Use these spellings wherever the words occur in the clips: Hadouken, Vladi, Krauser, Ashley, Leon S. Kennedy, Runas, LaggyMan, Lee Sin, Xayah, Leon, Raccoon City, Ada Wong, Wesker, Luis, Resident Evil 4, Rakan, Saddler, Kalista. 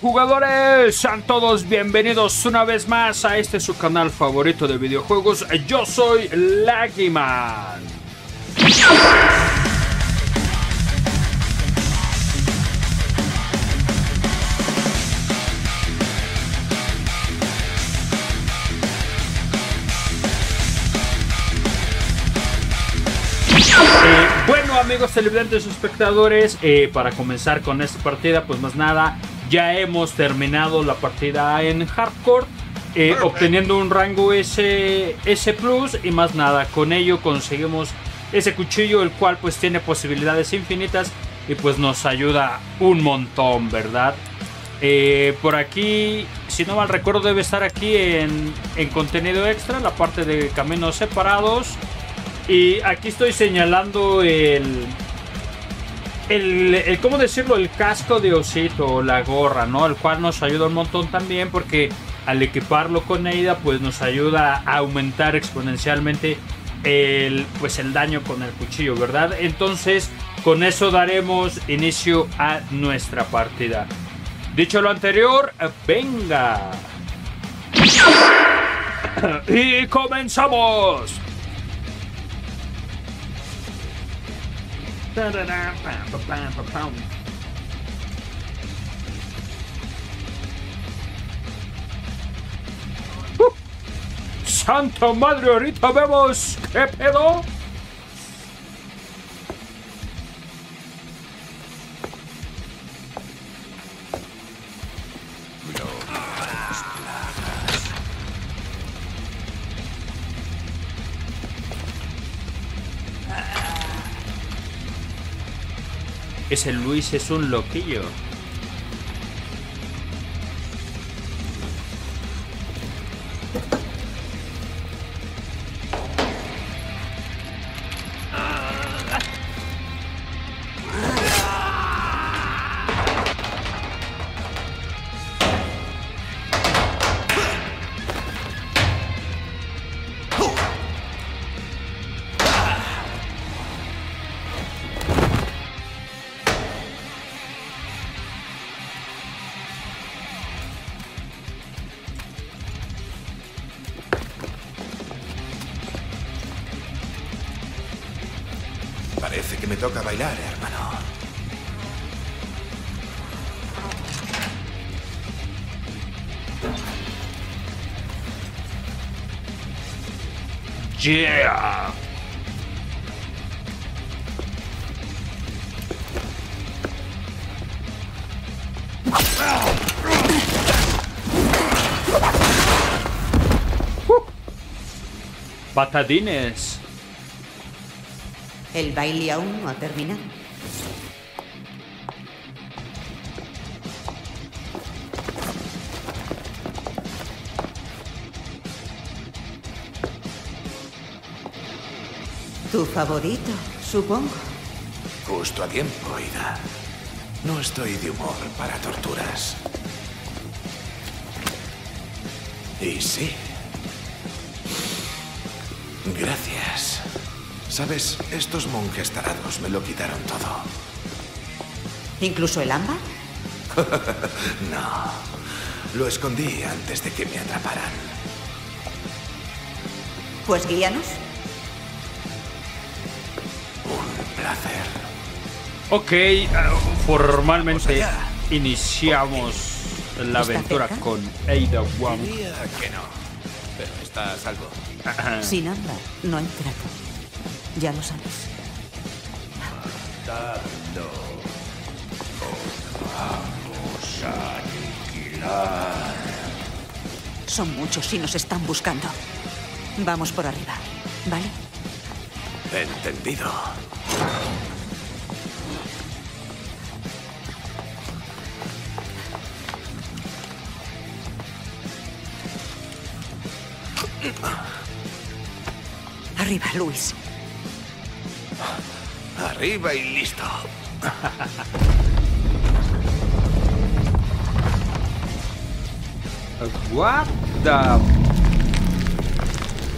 Jugadores, sean todos bienvenidos una vez más a este su canal favorito de videojuegos. Yo soy Laggyman. Amigos televidentes y espectadores, para comenzar con esta partida, pues más nada, ya hemos terminado la partida en Hardcore, obteniendo un rango S Plus, y más nada, con ello conseguimos ese cuchillo, el cual pues tiene posibilidades infinitas y pues nos ayuda un montón, ¿verdad? Por aquí, si no mal recuerdo, debe estar aquí en contenido extra, la parte de caminos separados. Y aquí estoy señalando el ¿cómo decirlo? El casco de osito o la gorra, ¿no? El cual nos ayuda un montón también porque al equiparlo con Ada, pues nos ayuda a aumentar exponencialmente el daño con el cuchillo, ¿verdad? Entonces, con eso daremos inicio a nuestra partida. Dicho lo anterior, ¡venga! ¡Y comenzamos! ¡Santa madre! Ahorita vemos qué pedo. Ese Luis es un loquillo. Parece que me toca bailar, hermano. Yeah. Patadines. El baile aún no ha terminado. Tu favorito, supongo. Justo a tiempo, Ada. No estoy de humor para torturas. Y sí. Gracias. ¿Sabes? Estos monjes tarados me lo quitaron todo. ¿Incluso el ámbar? No. Lo escondí antes de que me atraparan. Pues guíanos. Un placer. Ok, formalmente iniciamos la aventura con Ada Wong. Diría que no, pero está a salvo. Sin ámbar no hay trato. Ya lo sabes. Matando. Os vamos a aniquilar. Son muchos y nos están buscando. Vamos por arriba, ¿vale? Entendido. Arriba, Luis. Arriba y listo. What the...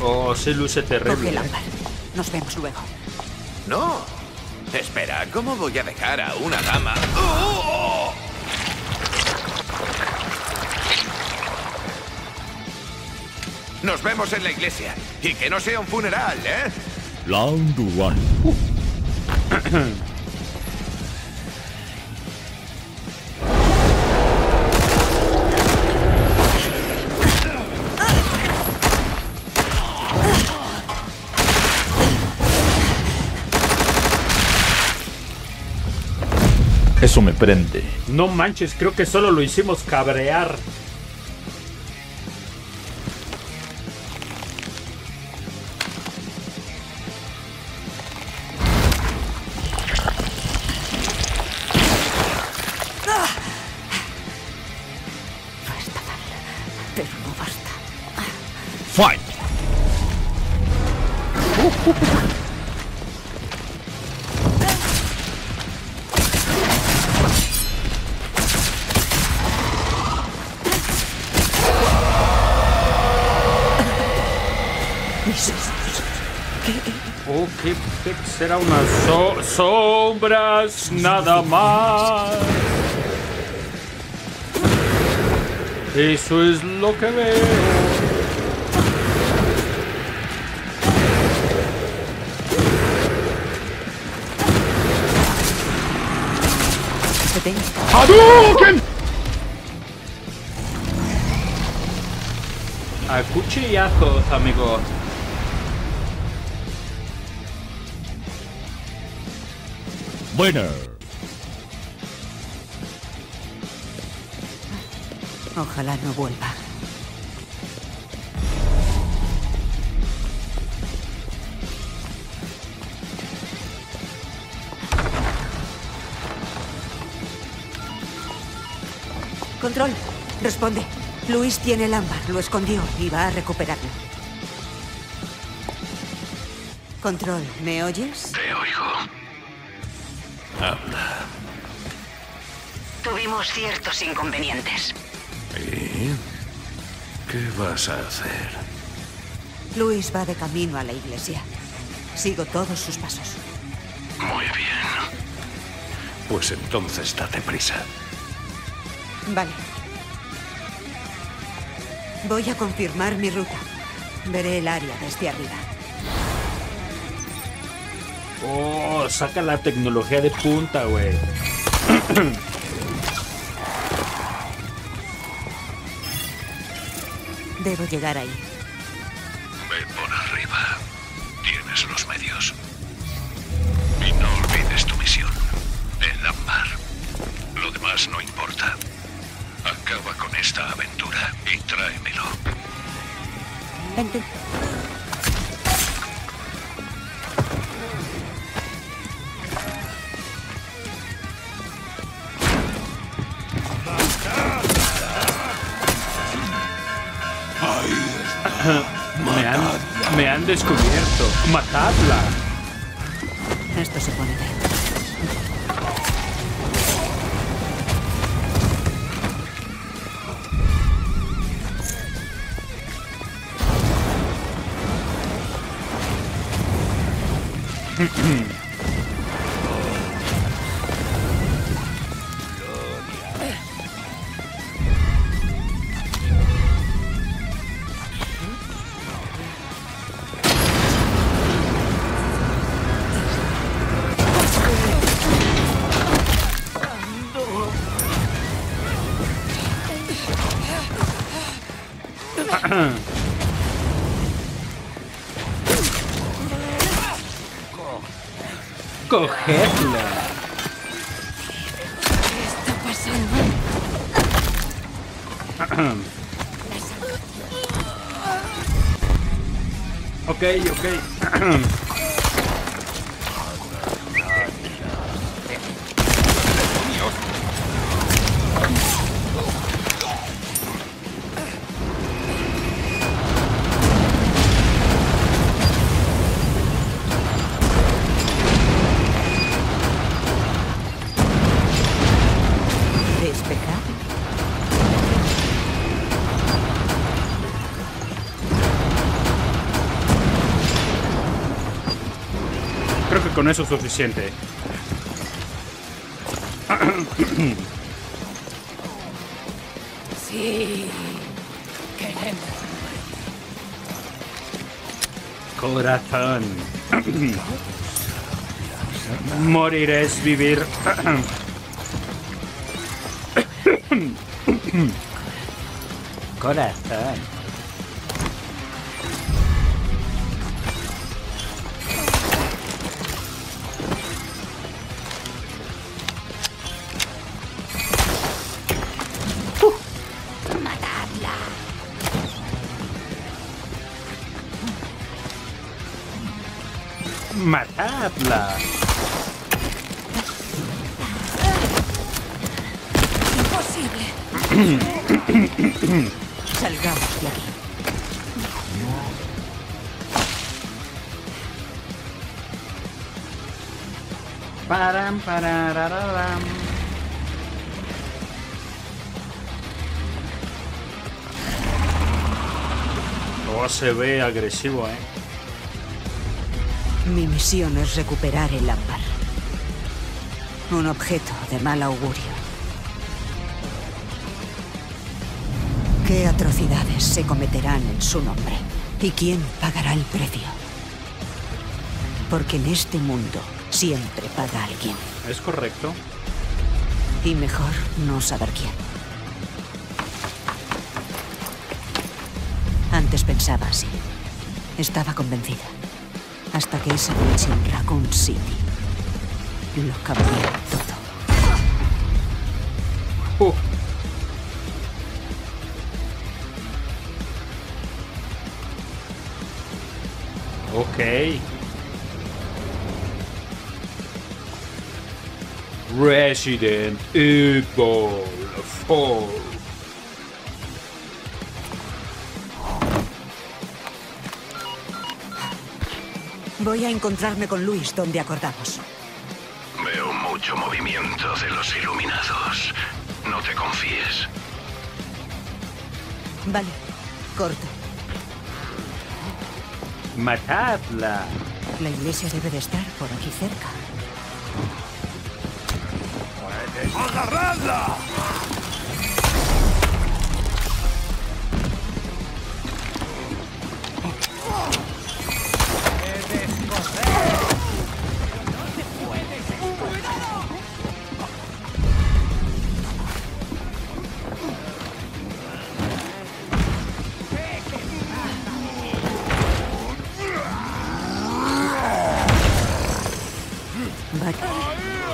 Oh, se luce terrible. Nos vemos luego. No. Espera, ¿cómo voy a dejar a una dama? ¡Oh! nos vemos en la iglesia. Y que no sea un funeral, ¿eh? Round one. Eso me prende. No manches, creo que solo lo hicimos cabrear. Basta, pero no basta. Fight. Será unas sombras nada más. Eso es lo que veo. ¡Hadouken! A cuchillazos, amigos. Winner. Ojalá no vuelva. Control, responde. Luis tiene el ámbar, lo escondió y va a recuperarlo. Control, ¿me oyes? Te oigo. Habla. Tuvimos ciertos inconvenientes. ¿Y qué vas a hacer? Luis va de camino a la iglesia. Sigo todos sus pasos. Muy bien. Pues entonces date prisa. Vale. Voy a confirmar mi ruta. Veré el área desde arriba. Oh, saca la tecnología de punta, güey. Debo llegar ahí. Ve por arriba. Tienes los medios. Y no olvides tu misión. El ámbar. Lo demás no importa. Acaba con esta aventura y tráemelo. Vente. Me han descubierto. ¡Matadla! Esto se pone bien. Cogedla. ¿Qué está pasando? Ok. Con eso es suficiente. Sí, queremos. corazón. Morir es vivir. Corazón. Matadla. Imposible. Salgamos de aquí. Param, pararararam. No se ve agresivo, eh. Mi misión es recuperar el ámbar. Un objeto de mal augurio. ¿Qué atrocidades se cometerán en su nombre? ¿Y quién pagará el precio? Porque en este mundo siempre paga alguien. Es correcto. Y mejor no saber quién. Antes pensaba así. Estaba convencida. Hasta que esa noche en Raccoon City lo cambió todo. Ok. Resident Evil 4. Voy a encontrarme con Luis donde acordamos. Veo mucho movimiento de los iluminados. No te confíes. Vale, corto. Matadla. La iglesia debe de estar por aquí cerca. ¡Agarradla!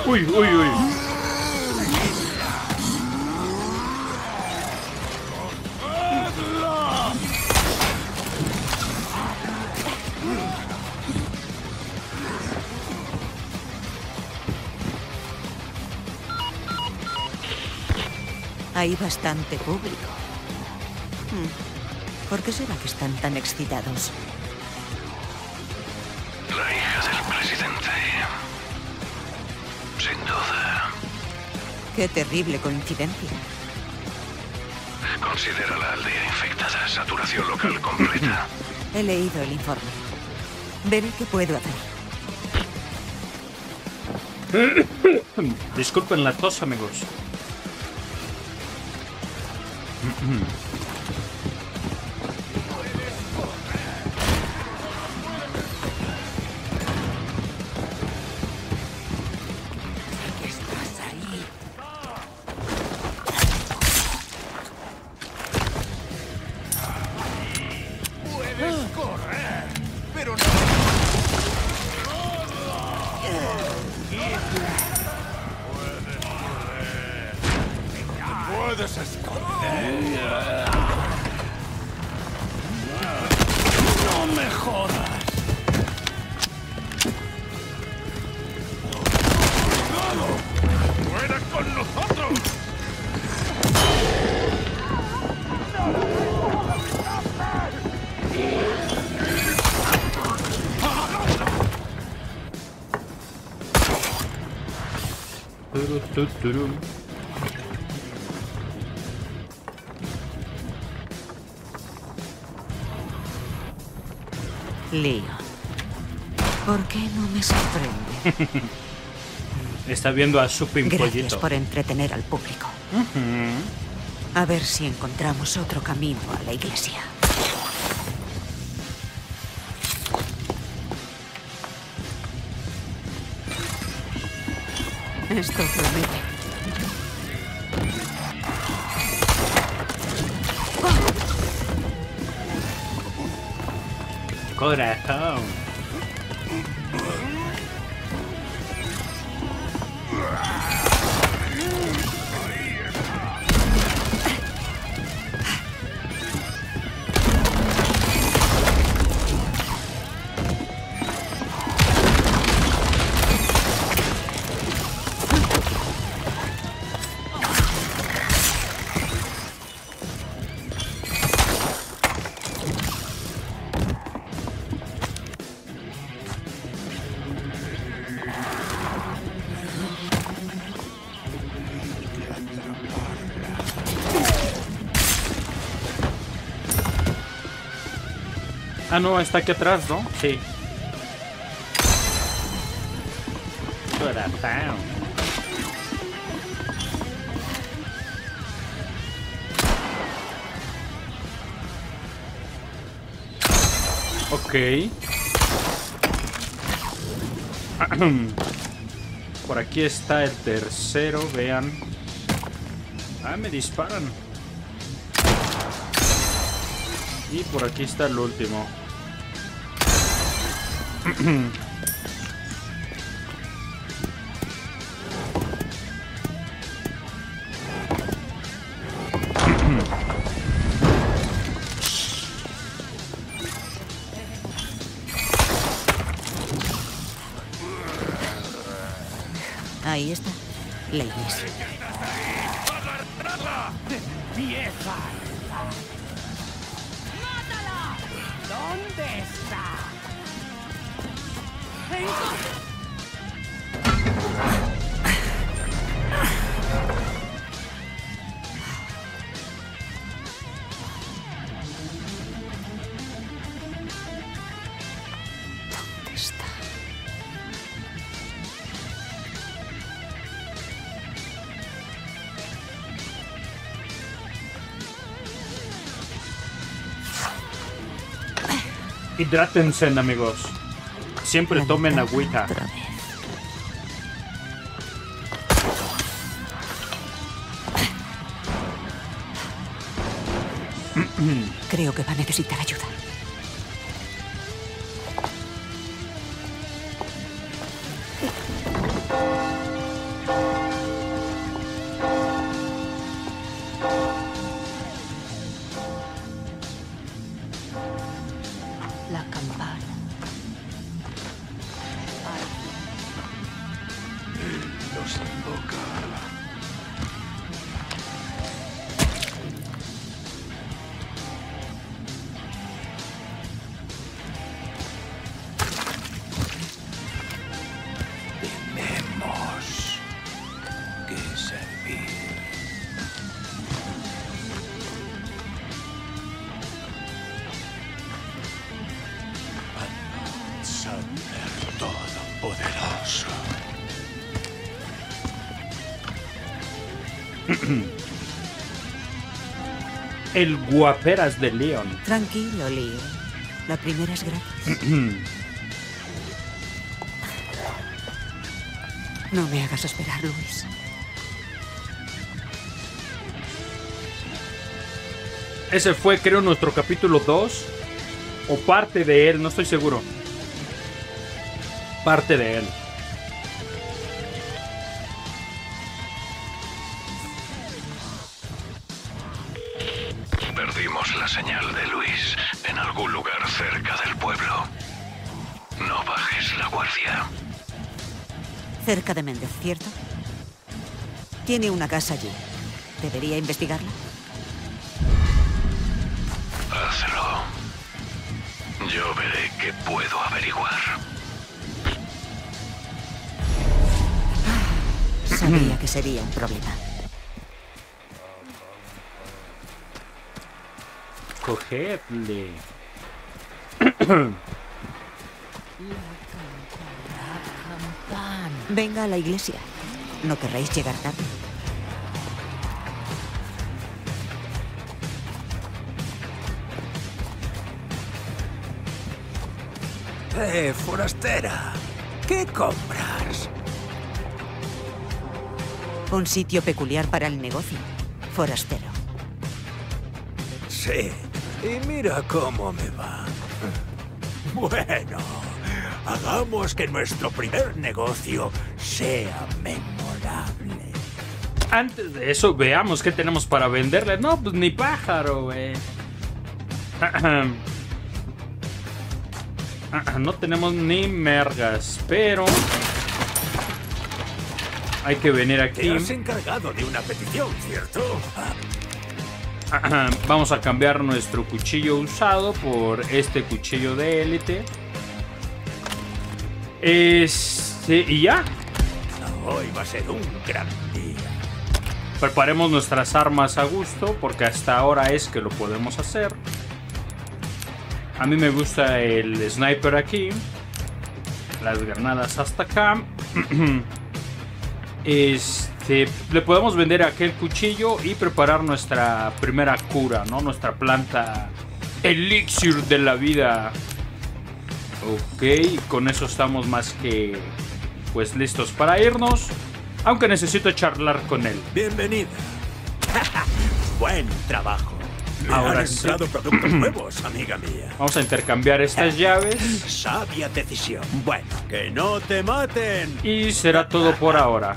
Uy, uy, uy. Hay bastante público. ¿Por qué será que están tan excitados? La hija del presidente. Sin duda. Qué terrible coincidencia. Considera la aldea infectada, saturación local completa. He leído el informe. Veré qué puedo hacer. Disculpen la tos, amigos. Leon, ¿por qué no me sorprende? Está viendo a su pimpollito. Gracias por entretener al público. A ver si encontramos otro camino a la iglesia. Esto promete. Corazón. Ah, no, está aquí atrás, ¿no? Sí. Corazón. Ok. Por aquí está el tercero, vean. Ah, me disparan. Y por aquí está el último. Ahí está, Luis. ¡Mátala! ¿Dónde está? ¿Dónde está? Hidrátense, amigos. Siempre tomen agüita. Creo que va a necesitar ayuda. El guaperas de Leon. Tranquilo, Leon. La primera es gratis. No me hagas esperar, Luis. Ese fue, creo, nuestro capítulo 2. O parte de él, no estoy seguro. Parte de él. Cerca de Méndez, ¿cierto? Tiene una casa allí. ¿Debería investigarla? Hazlo. Yo veré qué puedo averiguar. Sabía que sería un problema. Cogedle. Venga a la iglesia. No querréis llegar tarde. Forastera. ¿Qué compras? Un sitio peculiar para el negocio. Forastero. Sí. Y mira cómo me va. Bueno, hagamos que nuestro primer negocio sea memorable. Antes de eso, veamos qué tenemos para venderle. No, pues ni pájaro, güey. No tenemos ni mergas, pero... hay que venir aquí. Te has encargado de una petición, ¿cierto? Vamos a cambiar nuestro cuchillo usado por este cuchillo de élite. Y ya. Hoy va a ser un gran día. Preparemos nuestras armas a gusto, porque hasta ahora es que lo podemos hacer. A mí me gusta el sniper aquí. Las granadas hasta acá. Le podemos vender aquel cuchillo y preparar nuestra primera cura, ¿no? Nuestra planta elixir de la vida. Ok, con eso estamos más que pues listos para irnos. Aunque necesito charlar con él. Bienvenida. Buen trabajo. Ahora han entrado productos nuevos, amiga mía. Vamos a intercambiar estas llaves. Sabia decisión. Bueno, que no te maten. Y será todo por ahora.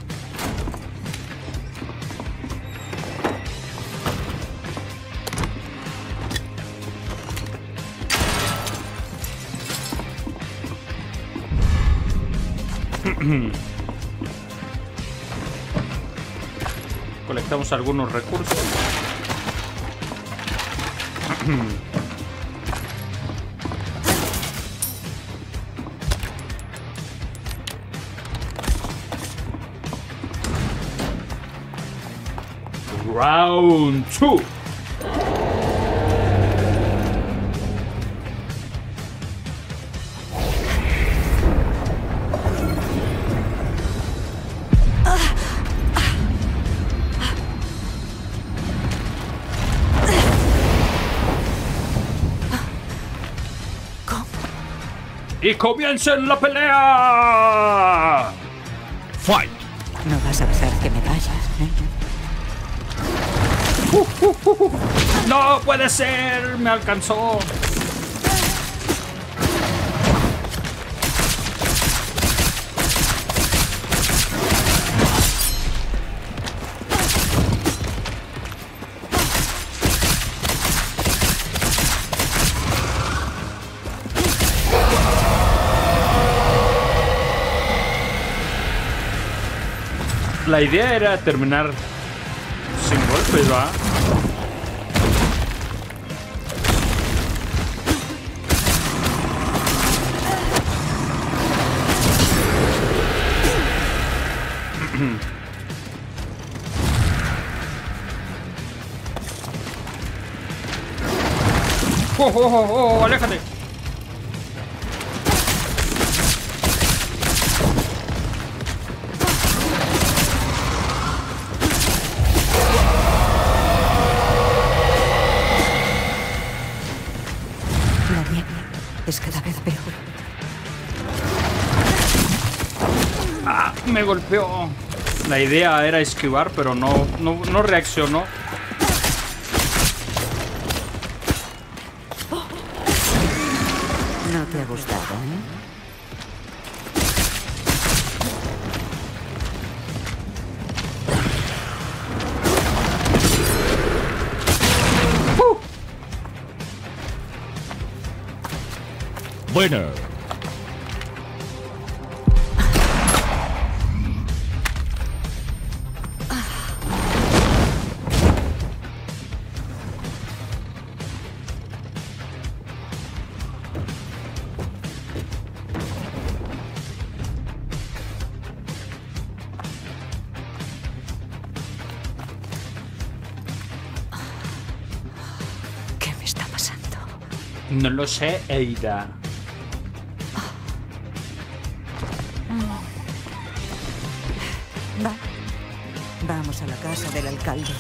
Colectamos algunos recursos. Round 2. ¡Y comiencen la pelea! ¡Fight! No vas a dejar que me vayas, ¿eh? ¡No puede ser! ¡Me alcanzó! La idea era terminar sin golpes, ¿va? ¡Oh, aléjate! Me golpeó. La idea era esquivar, pero no reaccionó. No te ha gustado, ¿eh? Bueno. No lo sé, Ada. Vamos a la casa del alcalde.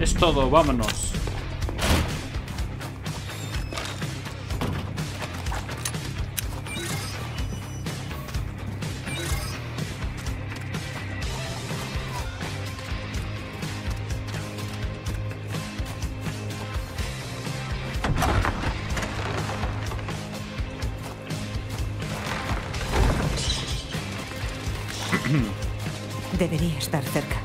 Es todo, vámonos. Debería estar cerca.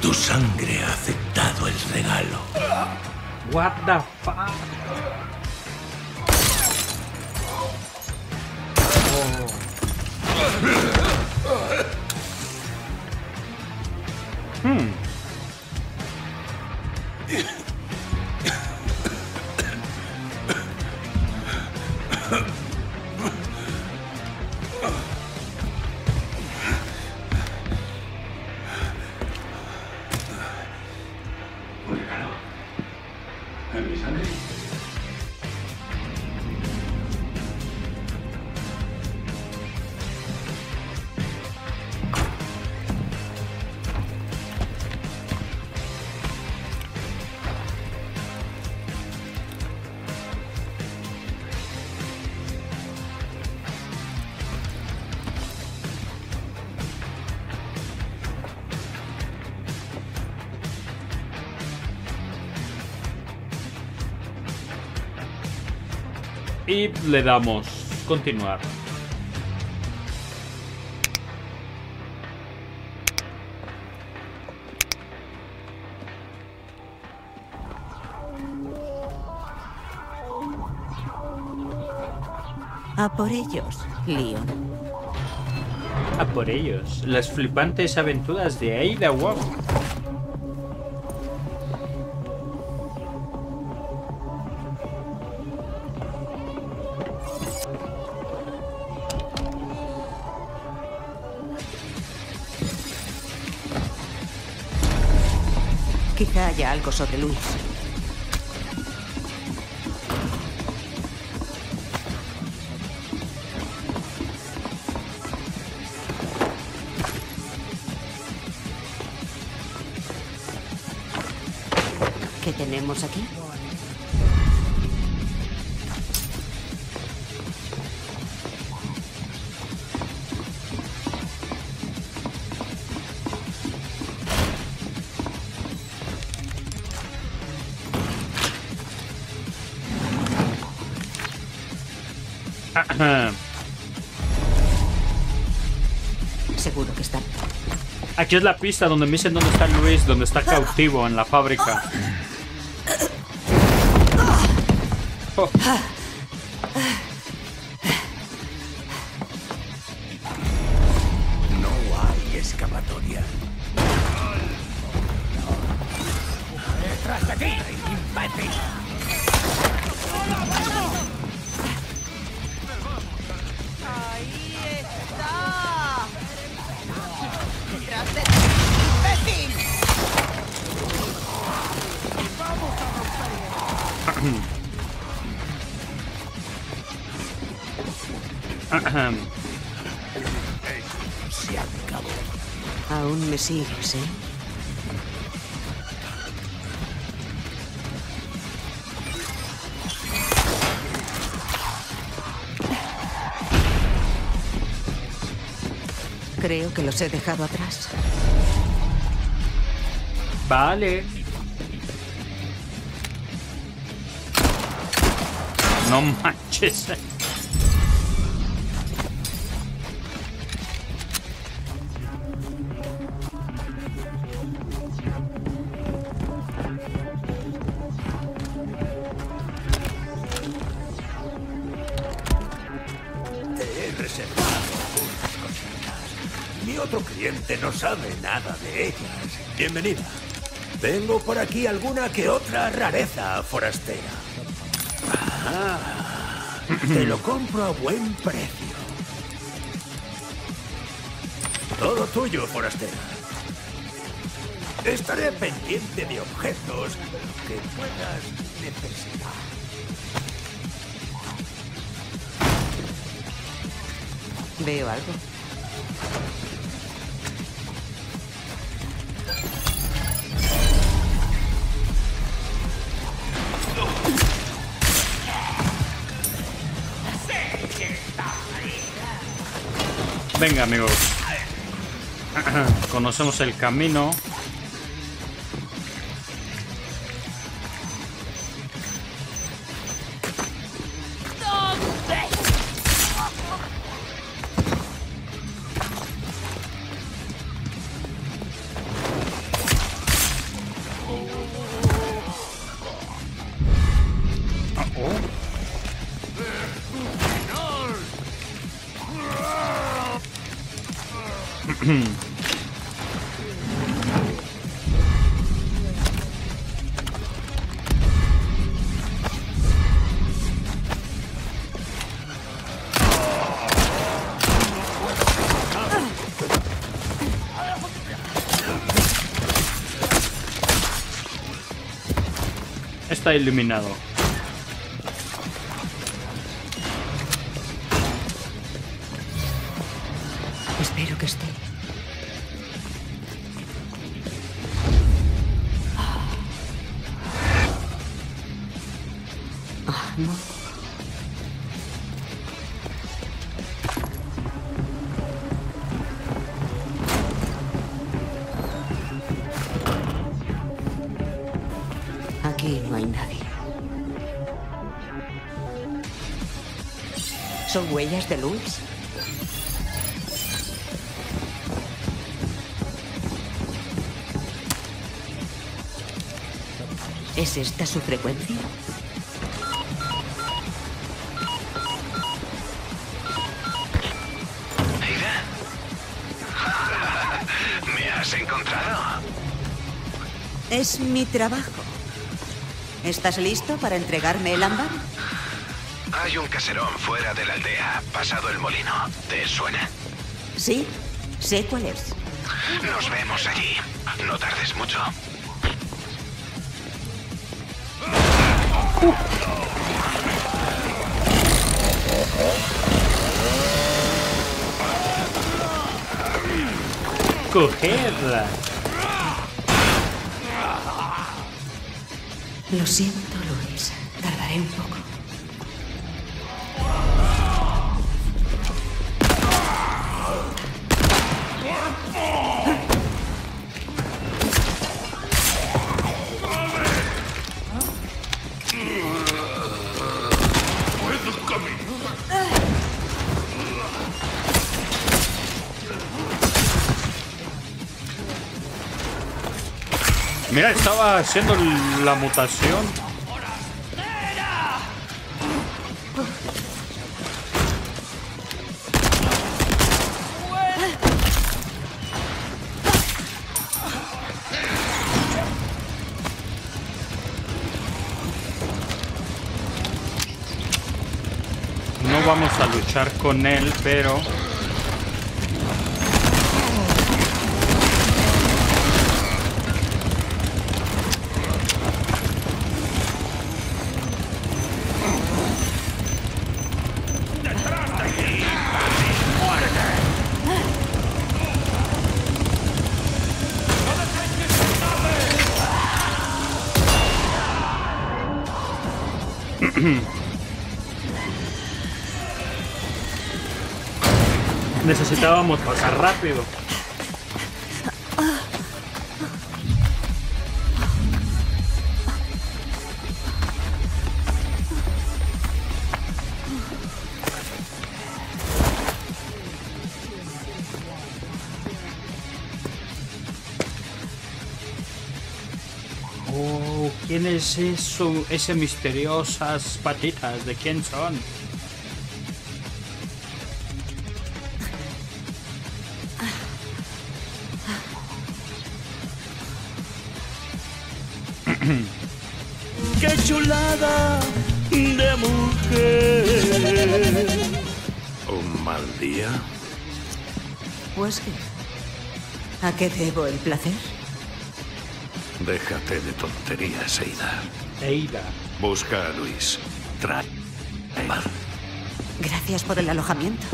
Tu sangre ha aceptado el regalo. What the fuck? Y le damos continuar. A por ellos, Leon. A por ellos. Las flipantes aventuras de Ada Wong. Quizá haya algo sobre Luis. ¿Qué tenemos aquí? Seguro que está. Aquí es la pista donde me dicen dónde está Luis, donde está cautivo en la fábrica. Oh. No hay escapatoria. ¡Detrás de ti, imbécil! Se acabó. Aún me sigues, ¿eh? Creo que los he dejado atrás. Vale. No manches. Ni otro cliente no sabe nada de ellas. Bienvenida. Tengo por aquí alguna que otra rareza forastera. Ah, te lo compro a buen precio. Todo tuyo, forastera. Estaré pendiente de objetos que puedas necesitar. Veo algo. Venga, amigos. Conocemos el camino. Está iluminado. Espero que esté. No. Aquí no hay nadie. ¿Son huellas de Luis? ¿Es esta su frecuencia? Es mi trabajo. ¿Estás listo para entregarme el ámbar? Hay un caserón fuera de la aldea, pasado el molino. ¿Te suena? Sí, sé cuál es. Nos vemos allí. No tardes mucho. Cogerla. Lo siento, Luis. Tardaré un poco. Mira, estaba haciendo la mutación. No vamos a luchar con él, pero... Necesitábamos pasar rápido. Oh, ¿quién es eso? Esas misteriosas patitas, ¿de quién son? ¡Qué chulada de mujer! ¿Un mal día? Wesker, ¿a qué debo el placer? Déjate de tonterías, Ada. Ada. Busca a Luis. Trae. Gracias por el alojamiento.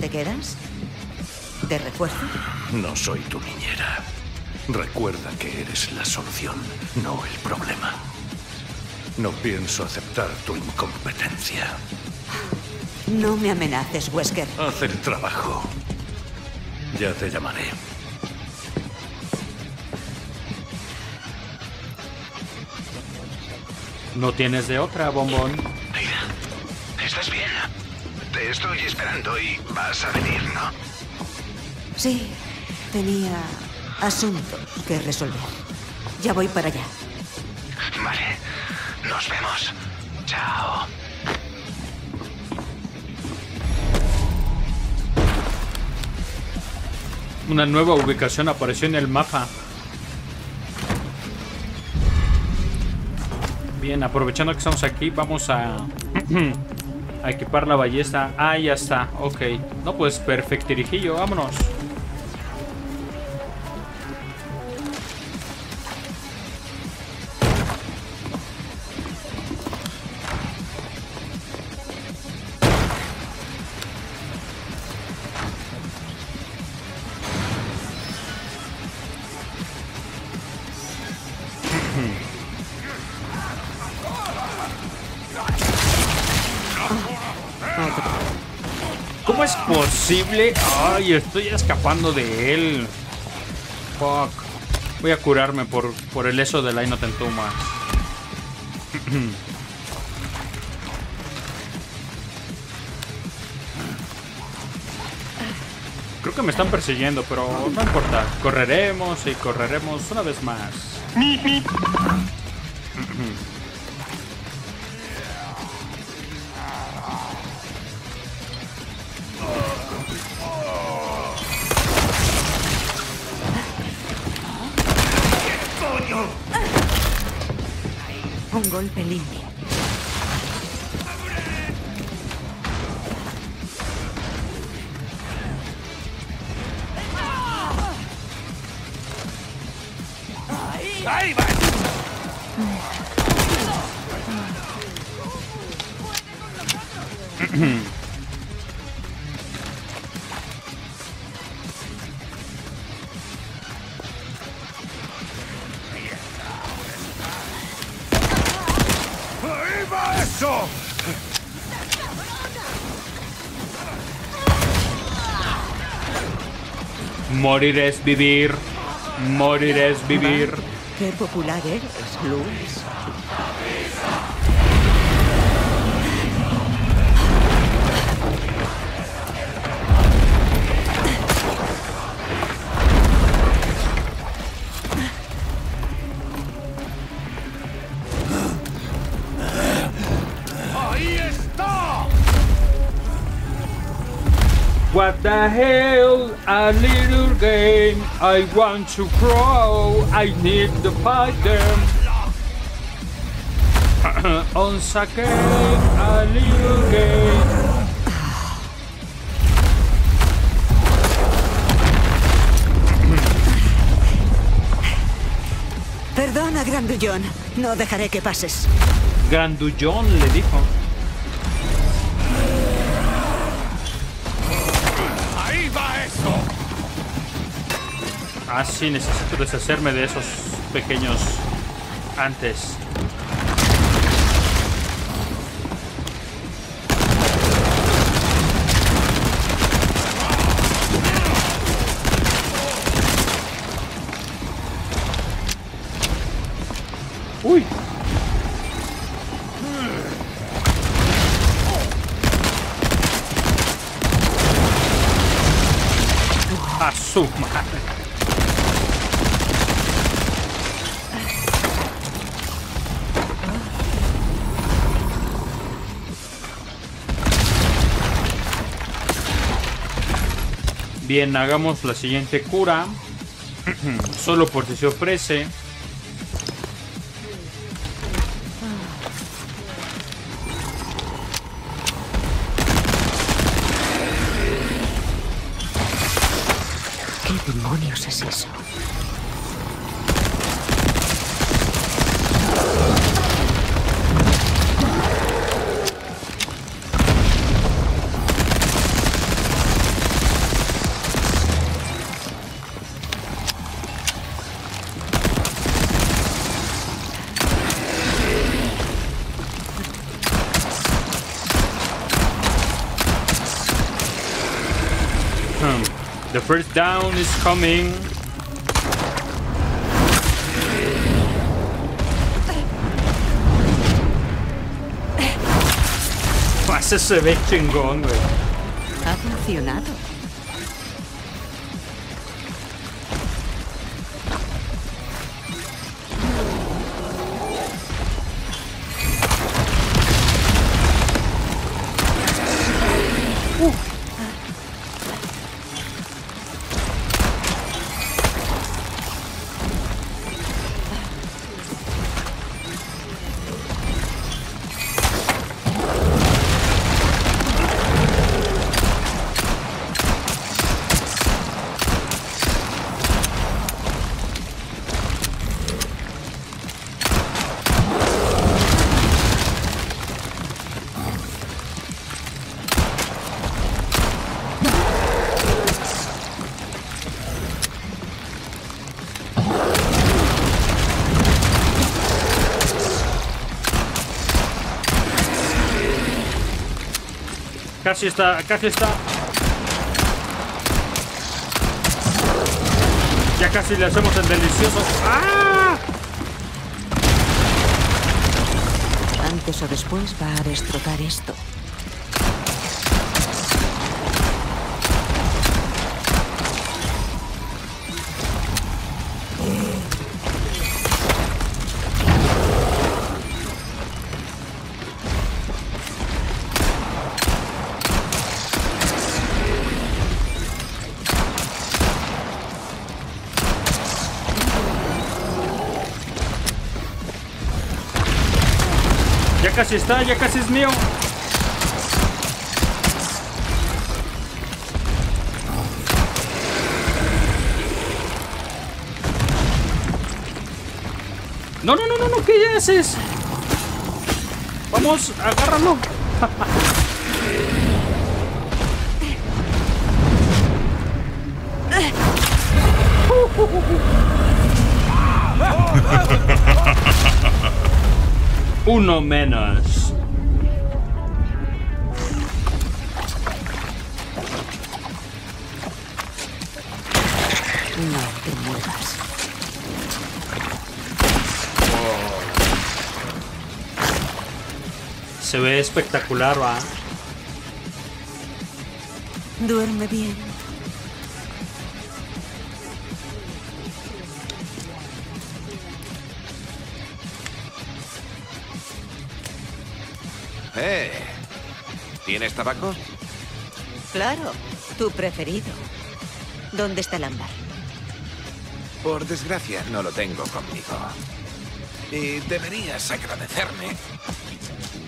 ¿Te quedas? ¿Te refuerzo? No soy tu niñera. Recuerda que eres la solución, no el problema. No pienso aceptar tu incompetencia. No me amenaces, Wesker. Haz el trabajo. Ya te llamaré. No tienes de otra, bombón. Ada, ¿estás bien? Te estoy esperando y vas a venir, ¿no? Sí, tenía asuntos que resolver. Ya voy para allá. Vale, nos vemos. Chao. Una nueva ubicación apareció en el mapa. Bien, aprovechando que estamos aquí, vamos a equipar la ballesta. Ah, ya está, ok. No, pues perfecto, dirijillo, vámonos. Ay, estoy escapando de él. Fuck. Voy a curarme por el eso de la inotentuma. Creo que me están persiguiendo, pero no importa. Correremos y correremos una vez más. Un golpe limpio. ¡Ahí va! Morir es vivir. Morir es vivir. Qué popular eres, Luis. What the hell, a little game, I want to grow, I need to fight them. Once again, a little game. Perdona, Grandullón, no dejaré que pases. Grandullón le dijo. Ah, sí, necesito deshacerme de esos pequeños antes. Uy. A su madre. Bien, hagamos la siguiente cura. Solo por si se ofrece. ¿Qué demonios es eso? The first down is coming. Eso se ve chingón, güey. Ha funcionado. Casi está, casi está. Ya casi le hacemos el delicioso. ¡Ah! Antes o después va a destrozar esto. Ya casi está, ya casi es mío. No, no, no, no, no, ¿qué haces? Vamos, agárralo. Uno menos. No te muevas. Oh. Se ve espectacular, ¿va? Duerme bien. ¿Tienes tabaco? Claro, tu preferido. ¿Dónde está el ámbar? Por desgracia, no lo tengo conmigo. Y deberías agradecerme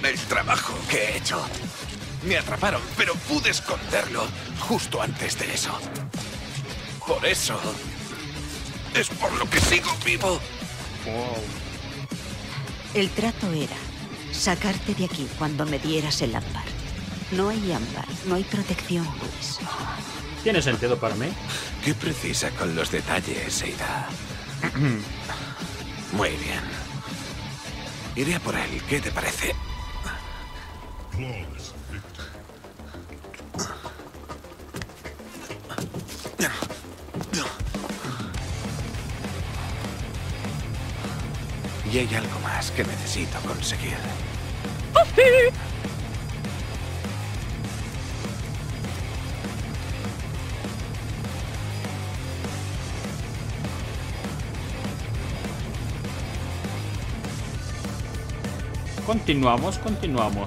el trabajo que he hecho. Me atraparon, pero pude esconderlo justo antes de eso. Por eso... es por lo que sigo vivo. Wow. El trato era... sacarte de aquí cuando me dieras el ámbar. No hay ámbar, no hay protección, Luis. ¿Tiene sentido para mí? Qué precisa con los detalles, Ada. Muy bien. Iré a por él, ¿qué te parece? Y hay algo más que necesito conseguir. Continuamos, continuamos.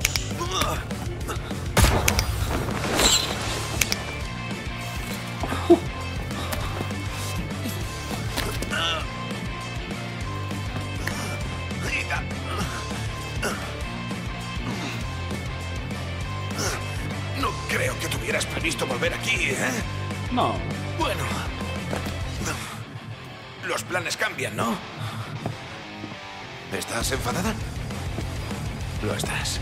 tuvieras previsto volver aquí, ¿eh? No. Bueno. Los planes cambian, ¿no? ¿Estás enfadada? Lo estás.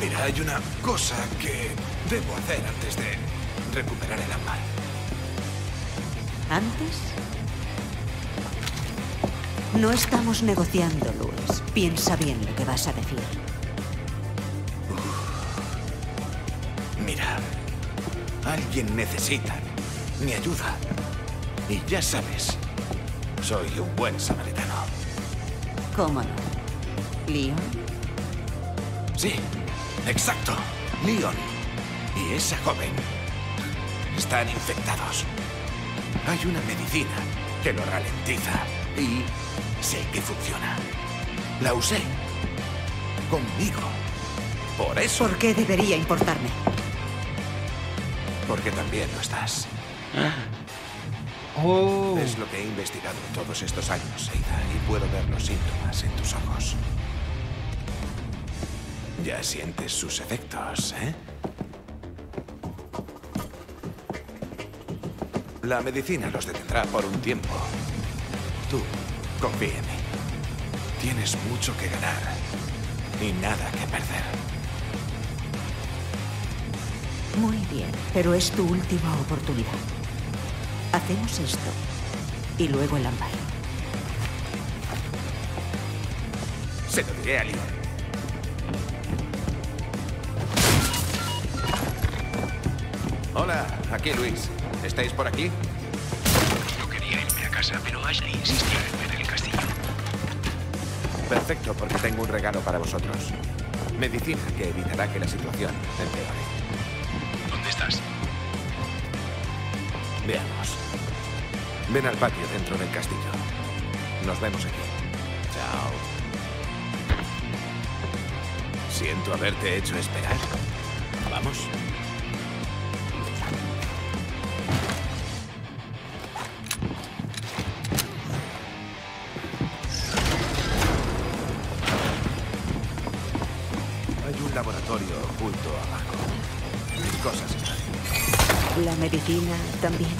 Mira, hay una cosa que debo hacer antes de recuperar el ámbar. ¿Antes? No estamos negociando, Luis. Piensa bien lo que vas a decir. Mira, alguien necesita mi ayuda. Y ya sabes, soy un buen samaritano. ¿Cómo no? ¿Leon? Sí, exacto. Leon y esa joven están infectados. Hay una medicina que lo ralentiza y sé que funciona. La usé conmigo. Por eso... ¿Por qué debería importarme? Porque también lo estás. Oh. Es lo que he investigado todos estos años, Ada, y puedo ver los síntomas en tus ojos. Ya sientes sus efectos, ¿eh? La medicina los detendrá por un tiempo. Tú, confía en mí. Tienes mucho que ganar y nada que perder. Muy bien, pero es tu última oportunidad. Hacemos esto y luego el ámbar. Se lo diré a Leon. Hola, aquí Luis. ¿Estáis por aquí? Yo quería irme a casa, pero Ashley insistió en ver el castillo. Perfecto, porque tengo un regalo para vosotros. Medicina que evitará que la situación empeore. ¿Dónde estás? Veamos. Ven al patio dentro del castillo. Nos vemos aquí. Chao. Siento haberte hecho esperar. Vamos. Oculto abajo. Mis cosas están. ¿La medicina también?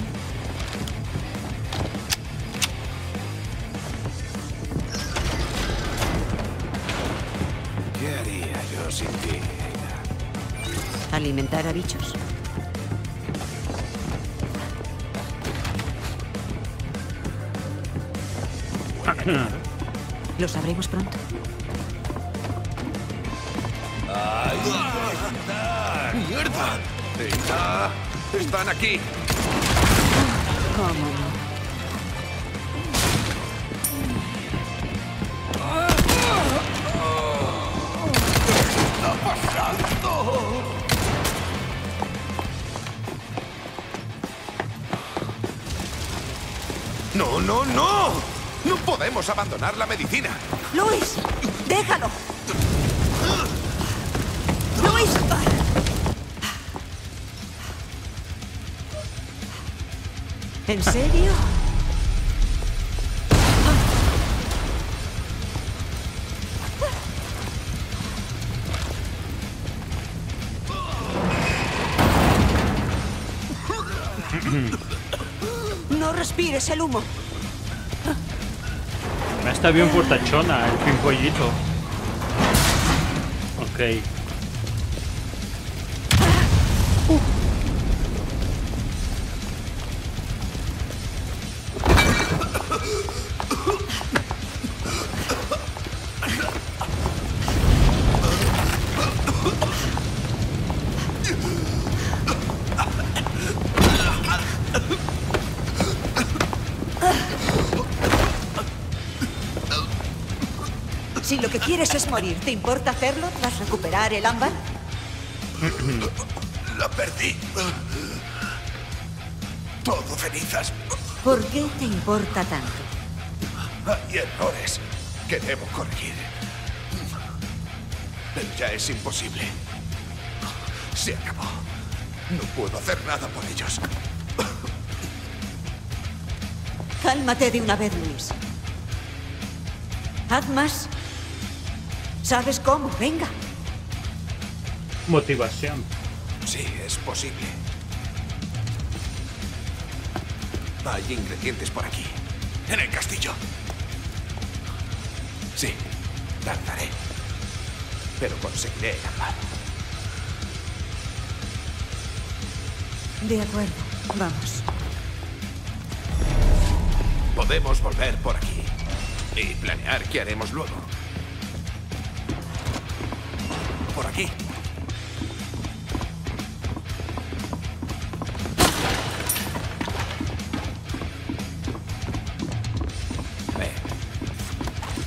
¿Qué haría yo sin ti, Ada? ¿Alimentar a bichos? Bueno. Lo sabremos pronto. ¡Mierda! ¡Están aquí! ¿Cómo no? ¿Qué está pasando? ¡No, no, no! ¡No podemos abandonar la medicina! ¡Luis! ¡Déjalo! ¿En serio? No respires el humo. Está bien fortachona el pinpollito. Ok. Si lo que quieres es morir, ¿te importa hacerlo tras recuperar el ámbar? La perdí. Todo cenizas. ¿Por qué te importa tanto? Hay errores que debo corregir. Ya es imposible. Se acabó. No puedo hacer nada por ellos. Cálmate de una vez, Luis. Haz más. ¿Sabes cómo? Venga. Motivación. Sí, es posible. Hay ingredientes por aquí. En el castillo. Sí, tardaré. Pero conseguiré escapar. De acuerdo, vamos. Podemos volver por aquí y planear qué haremos luego. Por aquí.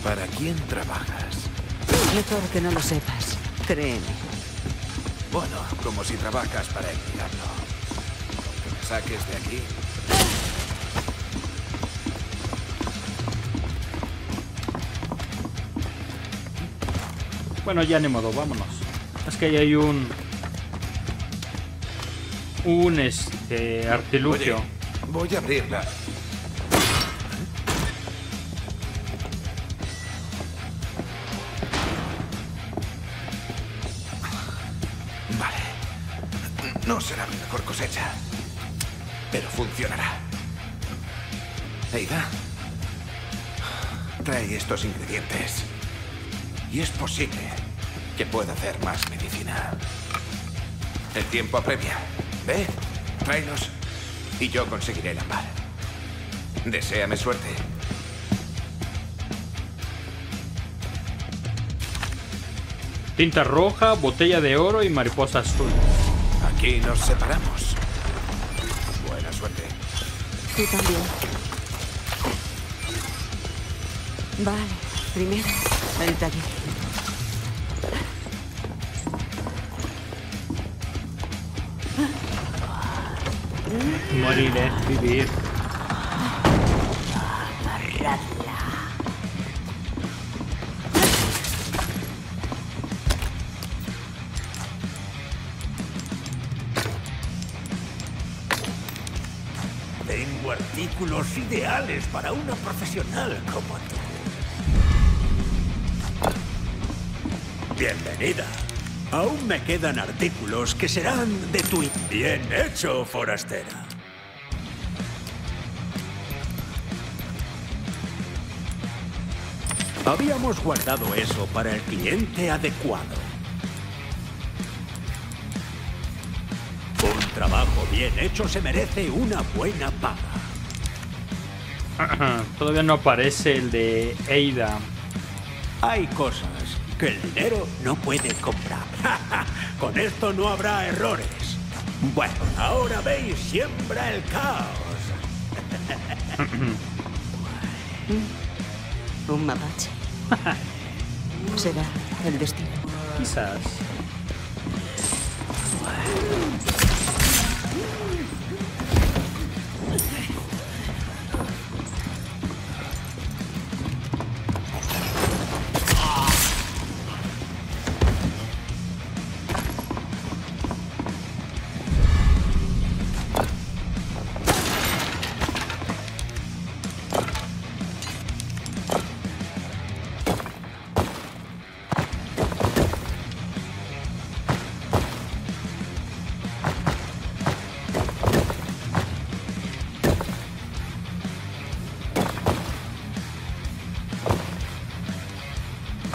¿Para quién trabajas? Mejor que no lo sepas, créeme. Bueno, como si trabajas para el diablo. Aunque me saques de aquí... Bueno, ya ni modo, vámonos. Es que ahí hay un... artilugio. Oye, voy a abrirla. Vale. No será mi mejor cosecha, pero funcionará. Ada, trae estos ingredientes. Y es posible que pueda hacer más medicina. El tiempo apremia. Ve, tráelos y yo conseguiré el ámbar. Deséame suerte. Tinta roja, botella de oro y mariposa azul. Aquí nos separamos. Buena suerte. Tú también. Vale, primero el taller. Morir es vivir. Tengo artículos ideales para una profesional como tú. Bienvenida. Aún me quedan artículos que serán de tu... Bien hecho, forastera. Habíamos guardado eso para el cliente adecuado. Un trabajo bien hecho se merece una buena paga. Todavía no aparece el de Ada. Hay cosas que el dinero no puede comprar. Con esto no habrá errores. Bueno, ahora veis, siembra el caos. Un mapache. Será el destino. Quizás.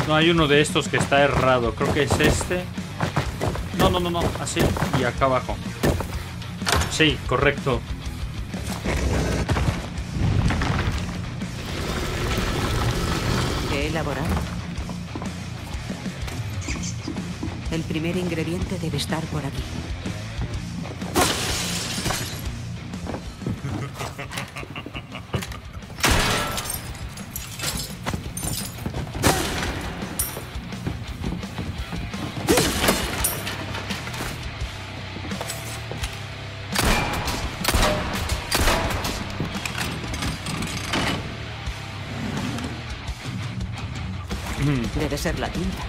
No, hay uno de estos que está errado. Creo que es este. No, no, no, no. Así. Y acá abajo. Sí, correcto. He elaborado. El primer ingrediente debe estar por aquí. Debe ser la tinta.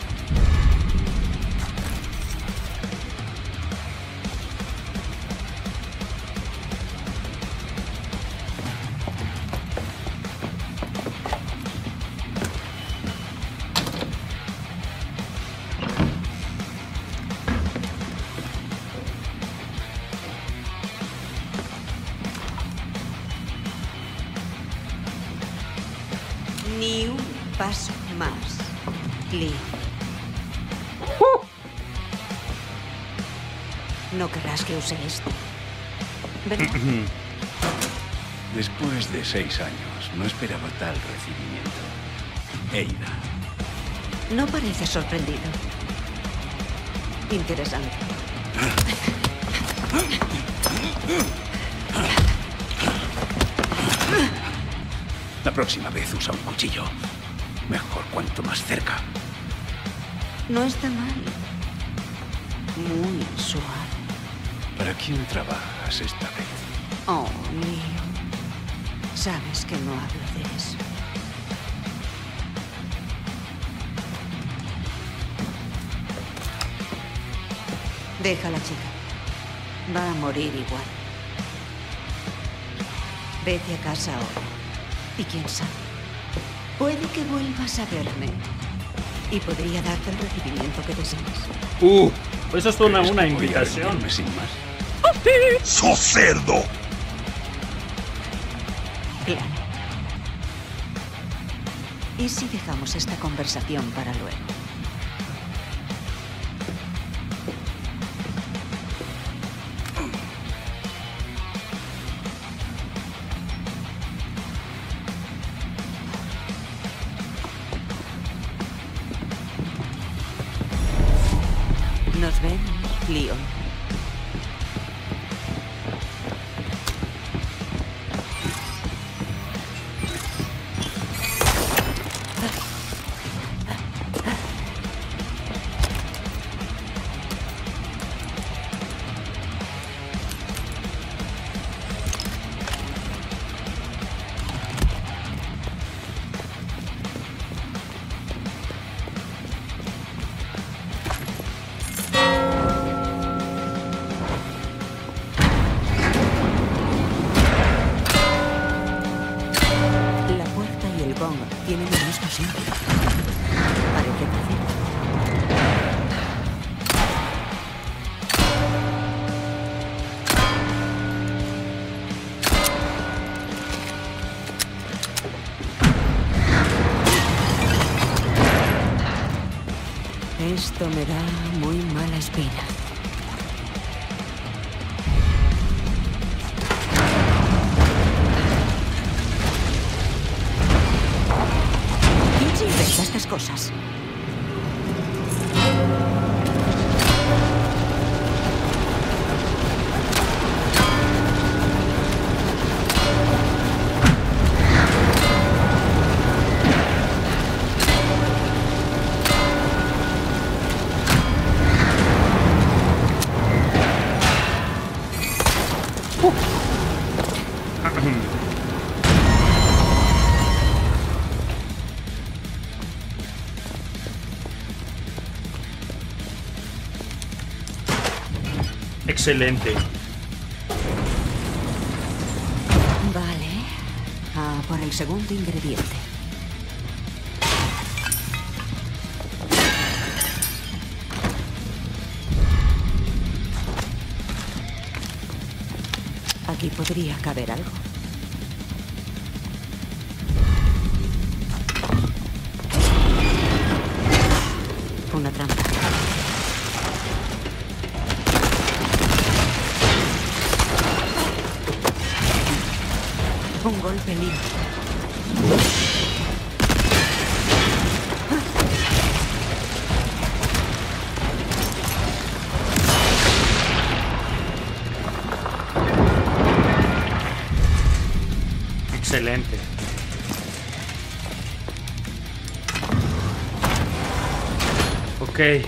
paso más, Lee. No querrás que use esto, ¿verdad? Después de 6 años, no esperaba tal recibimiento. Ada. No pareces sorprendido. Interesante. La próxima vez usa un cuchillo. Mejor cuanto más cerca. No está mal. Muy suave. ¿Para quién trabajas esta vez? Oh, Leon. Sabes que no hablo de eso. Deja a la chica. Va a morir igual. Vete a casa ahora. Y quién sabe, puede que vuelvas a verme. Y podría darte el recibimiento que deseas. Pues eso es toda una invitación. Sin más. ¡Sos cerdo! Claro. ¿Y si dejamos esta conversación para luego? Nos vemos, Leon. Esto me da muy mala espina. ¿Quién se inventa estas cosas? Excelente. Vale. Por el segundo ingrediente. Aquí podría caber algo. Una trampa. Un golpe limpio. Excelente. Okay.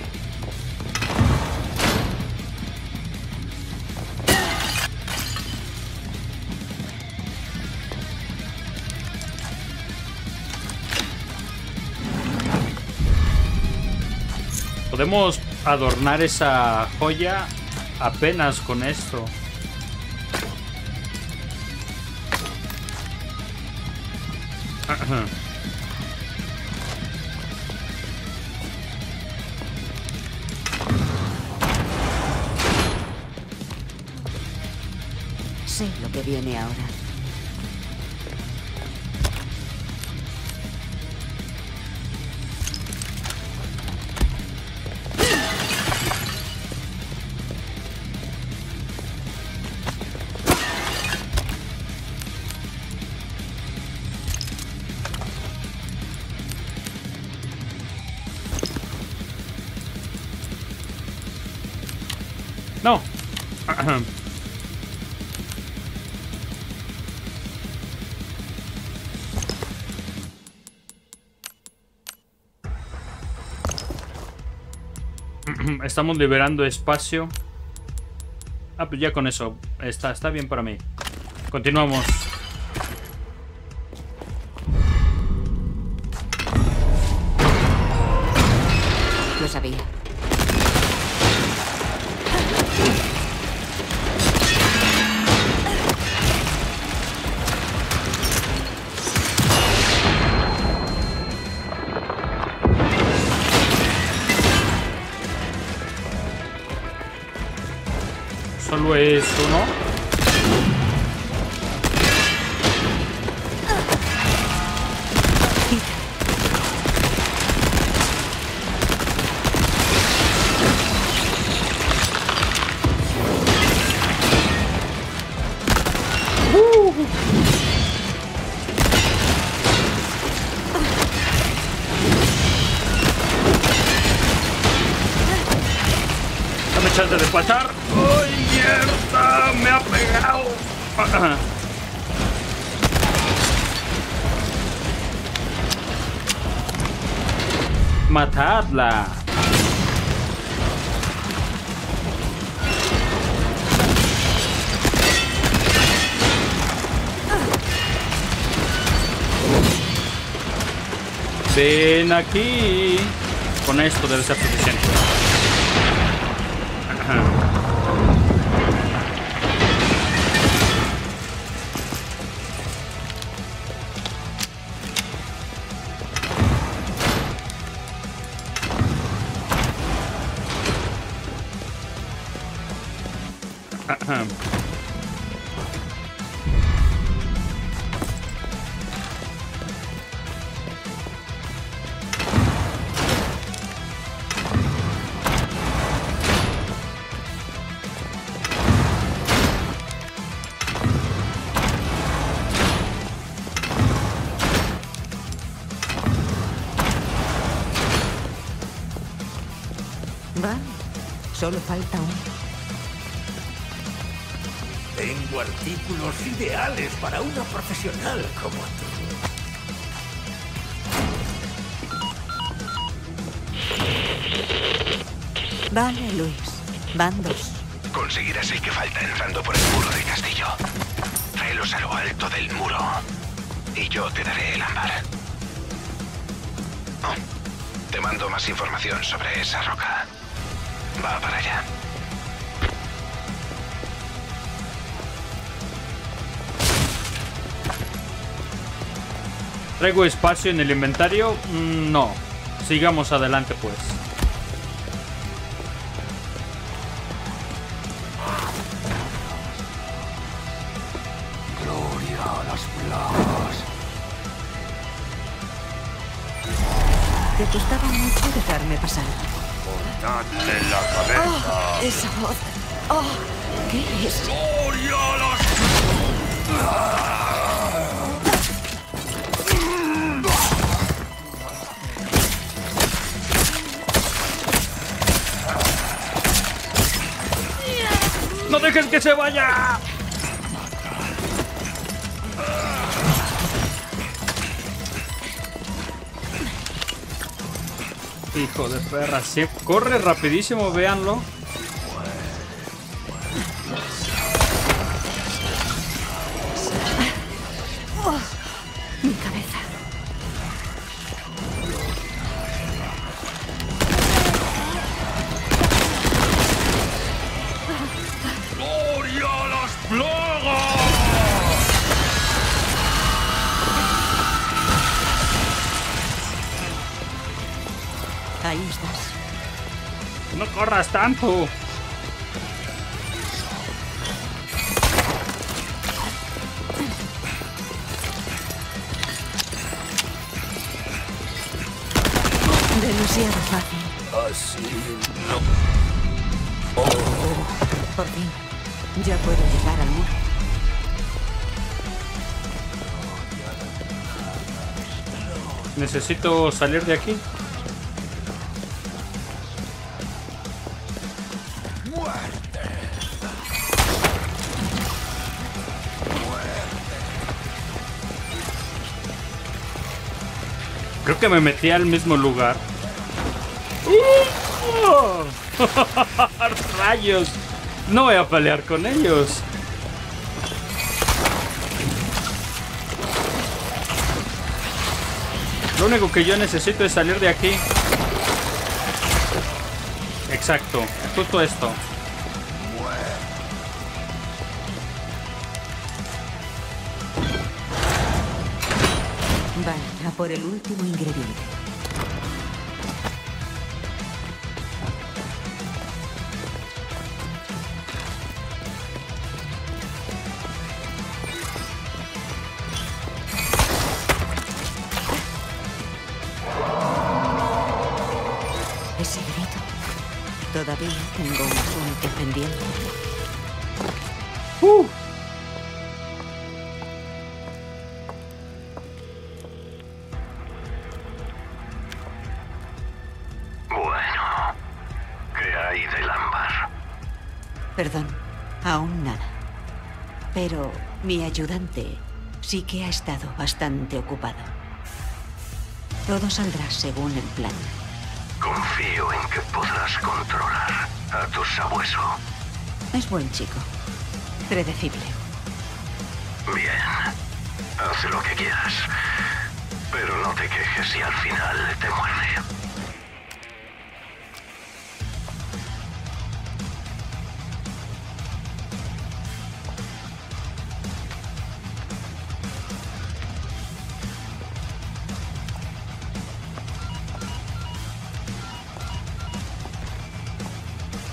Podemos adornar esa joya apenas con esto. Sé lo que viene ahora. No. Estamos liberando espacio. Ah, pues ya con eso está bien para mí. Continuamos. Lo sabía. Solo es uno. Dame chance de pasar. Me ha pegado. Matadla. Ven aquí. Con esto debe ser suficiente. Solo falta uno. Tengo artículos ideales para una profesional como tú. Vale, Luis. Van dos. Conseguirás el que falta entrando por el muro del castillo. Tráelos a lo alto del muro. Y yo te daré el ámbar. Oh, te mando más información sobre esa roca. Va para allá. ¿Traigo espacio en el inventario? No. Sigamos adelante, pues. Gloria a las plagas. Te costaba mucho dejarme pasar. ¡Date la cabeza! Oh, ¡esa voz! ¡Oh! ¿Qué es? ¡Gloria a las... ¡No dejes que se vaya! Hijo de perra, se corre rapidísimo, véanlo. Mi cabeza. ¡Gloria a las plagas! Ahí estás. No corras tanto. Demasiado fácil. Así no. Oh. Por fin. Ya puedo llegar al muro. Necesito salir de aquí. Creo que me metí al mismo lugar. ¡Oh! ¡Rayos! No voy a pelear con ellos. Lo único que yo necesito es salir de aquí. Exacto, justo esto. Vale, a por el último ingrediente. Ese grito. Todavía tengo un asunto pendiente. Perdón, aún nada. Pero mi ayudante sí que ha estado bastante ocupado. Todo saldrá según el plan. Confío en que podrás controlar a tu sabueso. Es buen chico. Predecible. Bien. Haz lo que quieras. Pero no te quejes si al final te muerde.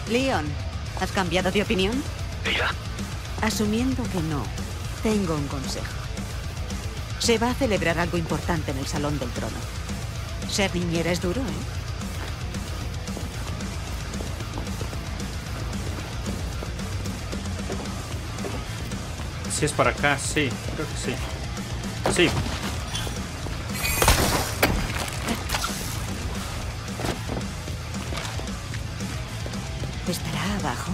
Leon, ¿has cambiado de opinión? ¿Ella? Asumiendo que no, tengo un consejo. Se va a celebrar algo importante en el Salón del Trono. Ser niñera es duro, ¿eh? Si es para acá, sí. Creo que sí. Sí. ¿Estará abajo?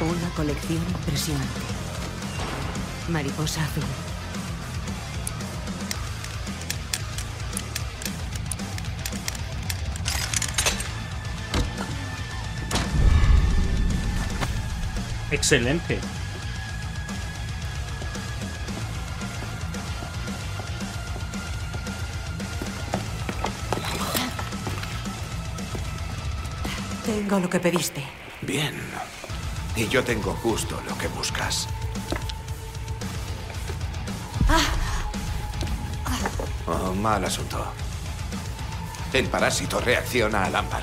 Una colección impresionante. Mariposa azul. Excelente. Tengo lo que pediste. Bien. Y yo tengo justo lo que buscas. Oh, mal asunto. El parásito reacciona al ámbar.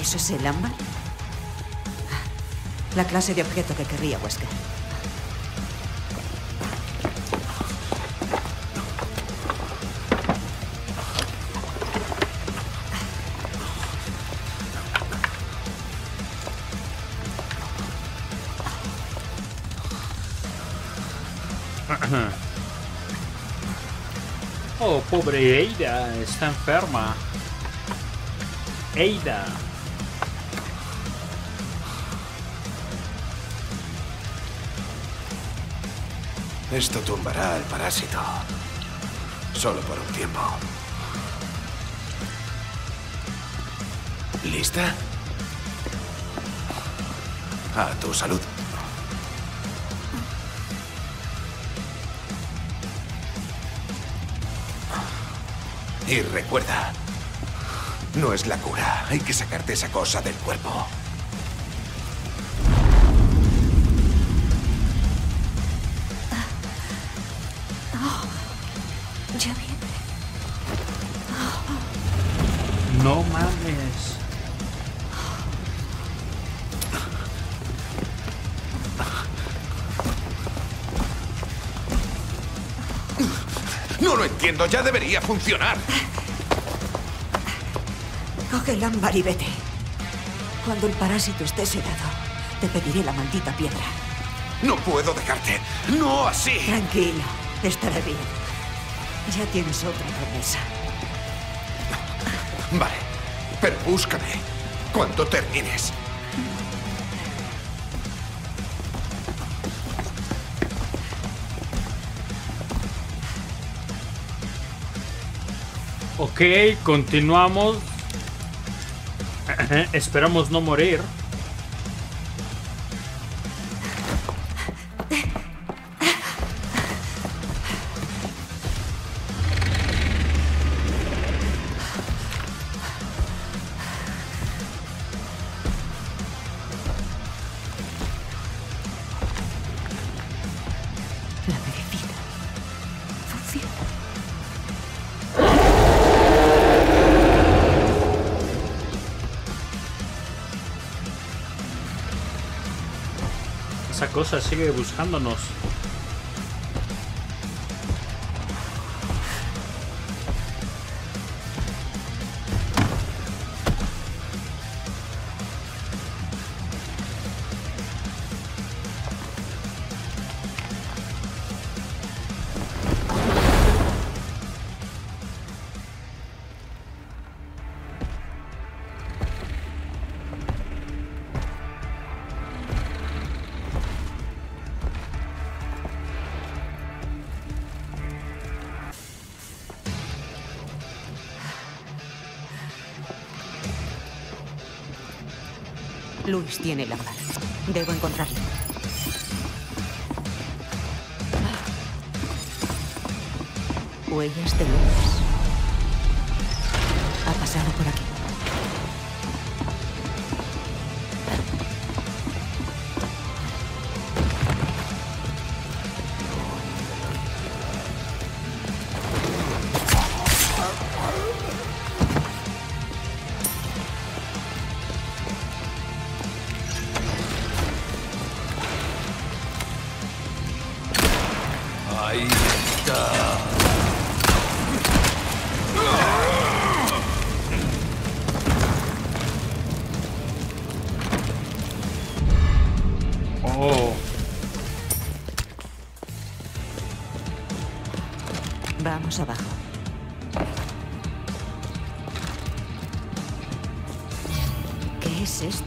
¿Eso es el ámbar? La clase de objeto que querría Wesker. Oh, pobre Ada, está enferma. Ada. Esto tumbará al parásito. Solo por un tiempo. ¿Lista? A tu salud. Y recuerda, no es la cura. Hay que sacarte esa cosa del cuerpo. Ya viene. No mames. No lo entiendo, ya debería funcionar. Coge el ámbar y vete. Cuando el parásito esté sedado, te pediré la maldita piedra. No puedo dejarte, no así. Tranquilo, estará bien. Ya tienes otra promesa. Vale, pero búscame. cuando termines. Ok, continuamos. Esperamos no morir. Cosa sigue buscándonos. Luis tiene la verdad. Debo encontrarlo. Huellas de Luis. Ha pasado por aquí. Abajo. ¿Qué es esto?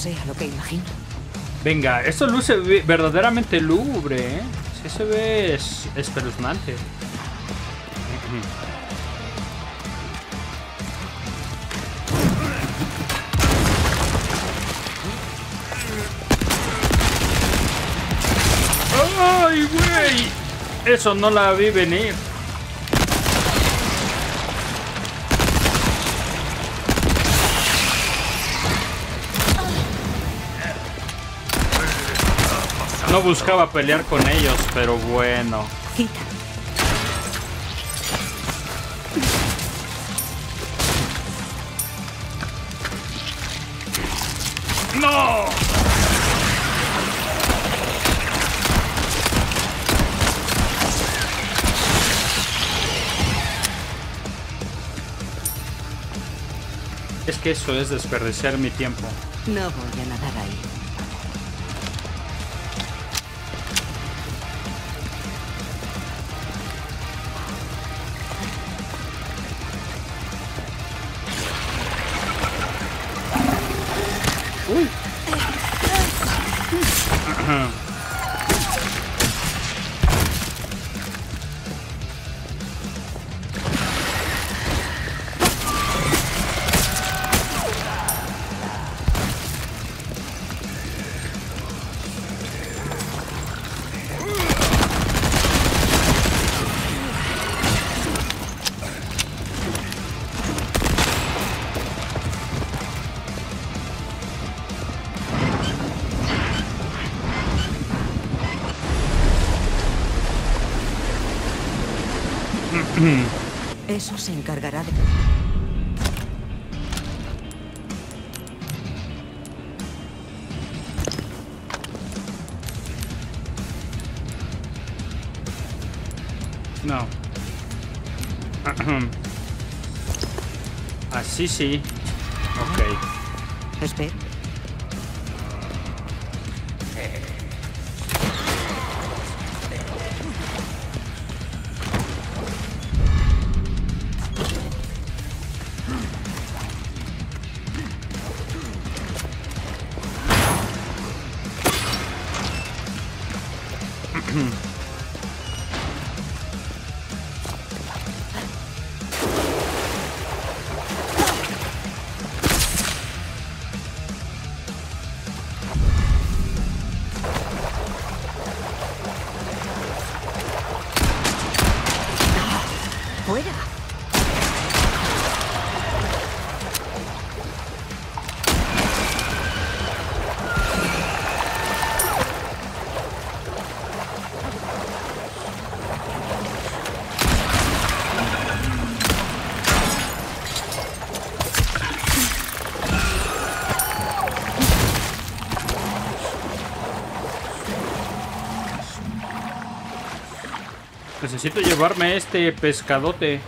Sea lo que imagino. Venga, esto luce verdaderamente lúgubre, ¿eh? Sí, se ve espeluznante. ¡Ay, güey! Eso no la vi venir. No buscaba pelear con ellos, pero bueno. Quita. ¡No! Es que eso es desperdiciar mi tiempo. No voy a nadar ahí. Eso se encargará de... No. Así sí. Ok. Espera. Necesito llevarme este pescadote.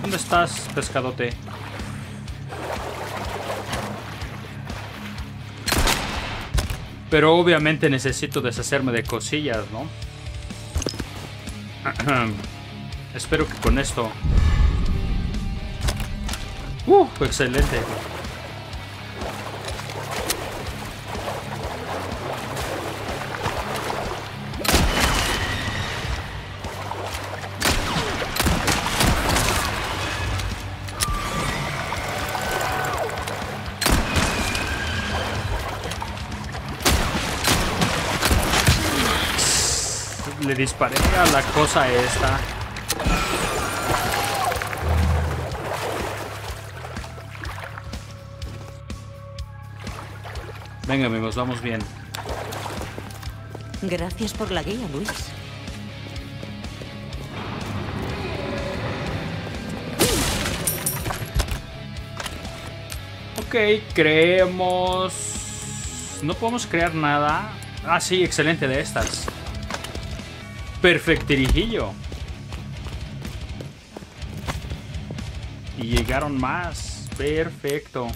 ¿Dónde estás, pescadote? Pero obviamente necesito deshacerme de cosillas, ¿no? Espero que con esto... excelente. Le disparé a la cosa esta. Venga, amigos, vamos bien. Gracias por la guía, Luis. Ok, creemos... No podemos crear nada. Ah, sí, excelente de estas. Perfectirijillo. Y llegaron más. Perfecto.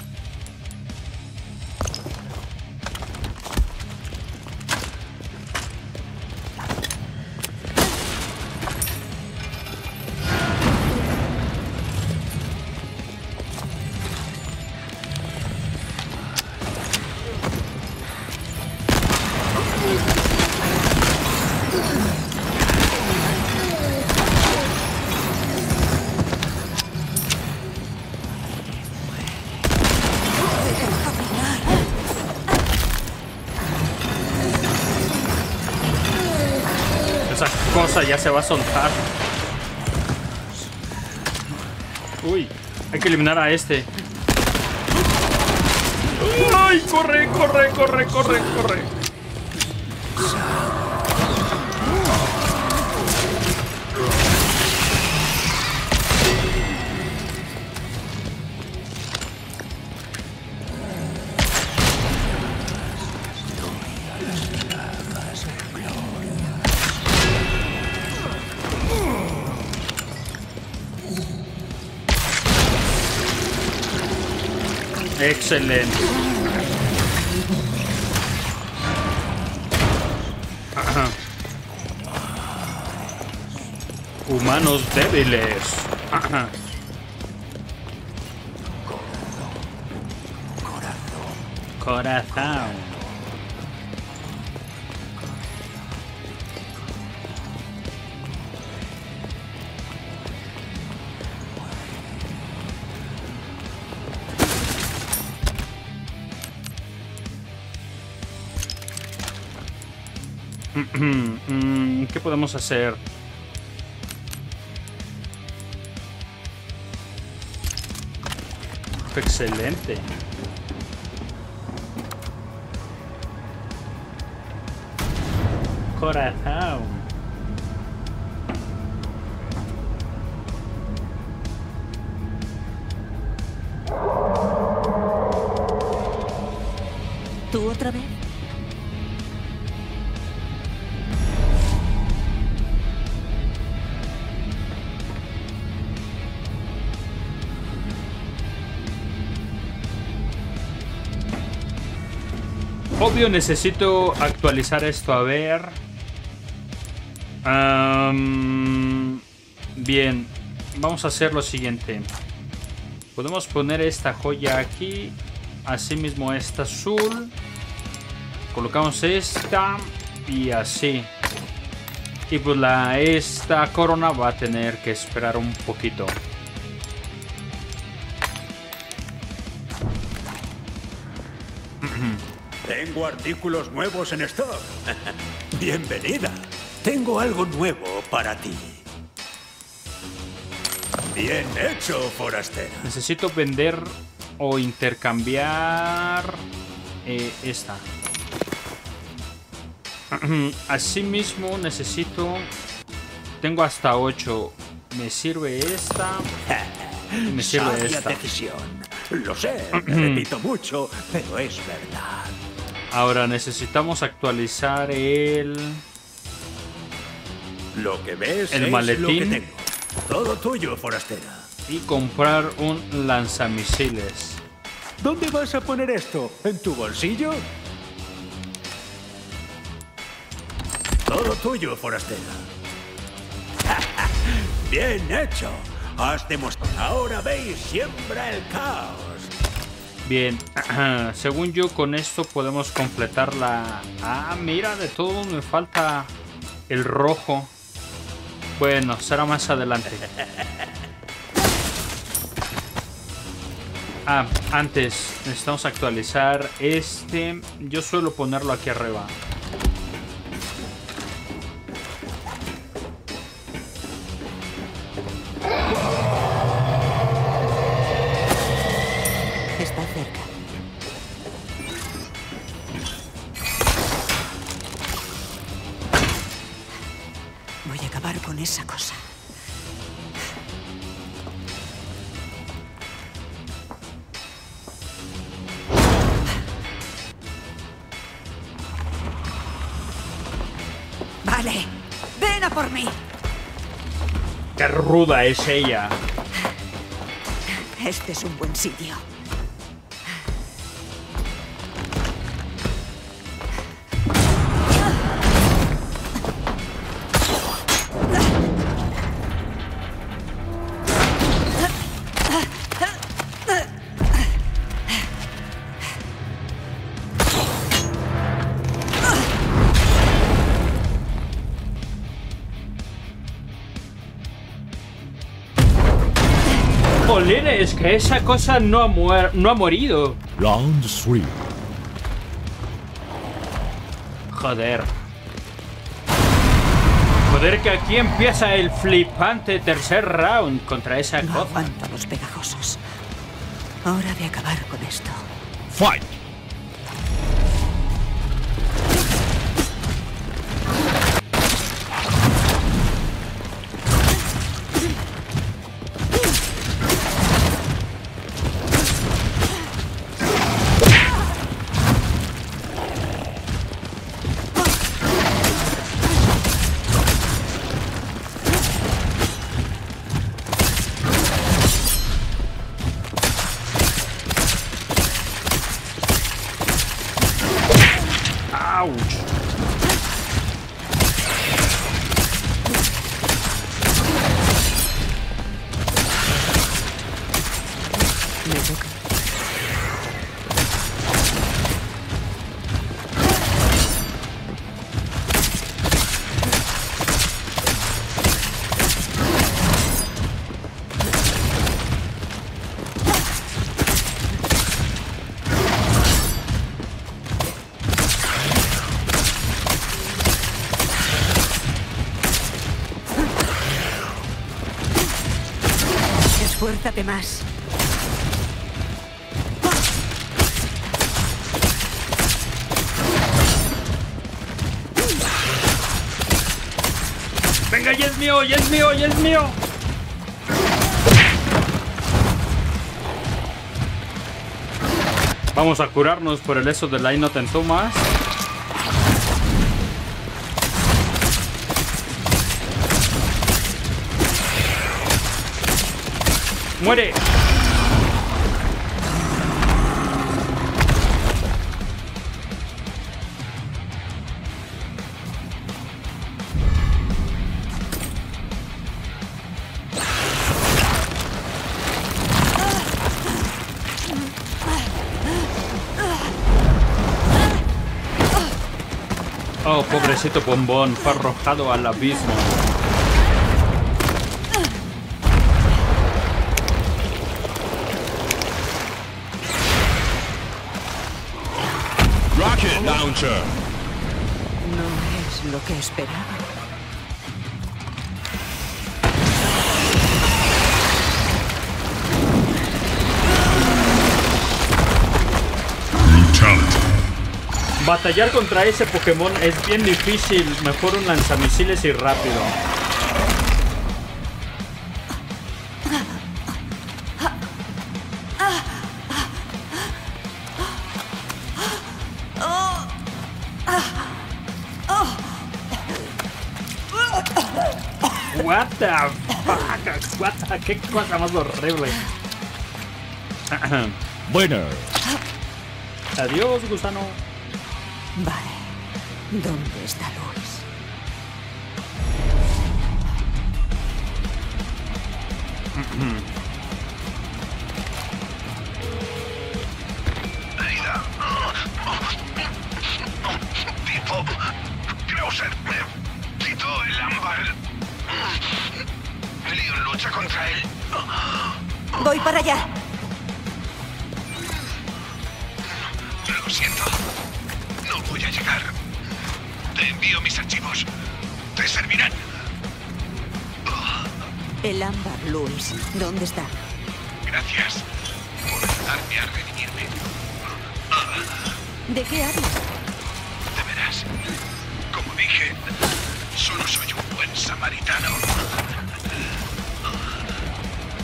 Ya se va a soltar. Uy, hay que eliminar a este. ¡Ay, corre, corre, corre, corre, corre! Excelente. Ajá. Humanos débiles. Ajá. Corazón. ¿Qué podemos hacer? Excelente. Corazón. otra vez? Obvio, necesito actualizar esto, a ver. Bien, vamos a hacer lo siguiente. Podemos poner esta joya aquí. Así mismo esta azul. Colocamos esta y así. Y pues esta corona va a tener que esperar un poquito. Tengo artículos nuevos en stock. Bienvenida. Tengo algo nuevo para ti. Bien hecho, forastero. Necesito vender o intercambiar esta. Asimismo necesito... Tengo hasta 8. Me sirve esta. Me sirve esta. Decisión. Lo sé, repito mucho, pero es verdad. Ahora necesitamos actualizar el... Lo que ves el maletín. Es lo que tengo. Todo tuyo, forastera. Y comprar un lanzamisiles. ¿Dónde vas a poner esto? ¿En tu bolsillo? Todo tuyo, forastera. Bien hecho. Has demostrado. Ahora veis, siembra el caos. Bien. Según yo, con esto podemos completar la... Ah, mira, de todo me falta el rojo. Bueno, será más adelante. Ah, antes necesitamos actualizar este. Yo suelo ponerlo aquí arriba. Está cerca. Voy a acabar con esa cosa. Vale, ven a por mí. Qué ruda es ella. Este es un buen sitio. Es que esa cosa no ha morido. Round 3. Joder. Joder, que aquí empieza el flipante tercer round contra esa cosa. No aguanto los pegajosos. Hora de acabar con esto. Fight. Esfuérzate más. Venga, ya es mío, ya es mío, ya es mío. Vamos a curarnos por el eso de la Inotentomas. ¡Muere! Oh, pobrecito bombón, fue arrojado al abismo. Rocket Launcher. No es lo que esperaba. Brutality. Batallar contra ese Pokémon es bien difícil, mejor un lanzamisiles y rápido. What the fuck? What the... qué cosa más horrible. Bueno. Adiós, gusano. Vale, ¿dónde está Luis? Aida. Tipo, creo serme. Quito el ámbar. Leon lucha contra él. Voy para allá. Lo siento. Voy a llegar. Te envío mis archivos. Te servirán. El ámbar, Luis. ¿Dónde está? Gracias por ayudarme a redimirme. ¿De qué hablas? De veras. Como dije, solo soy un buen samaritano.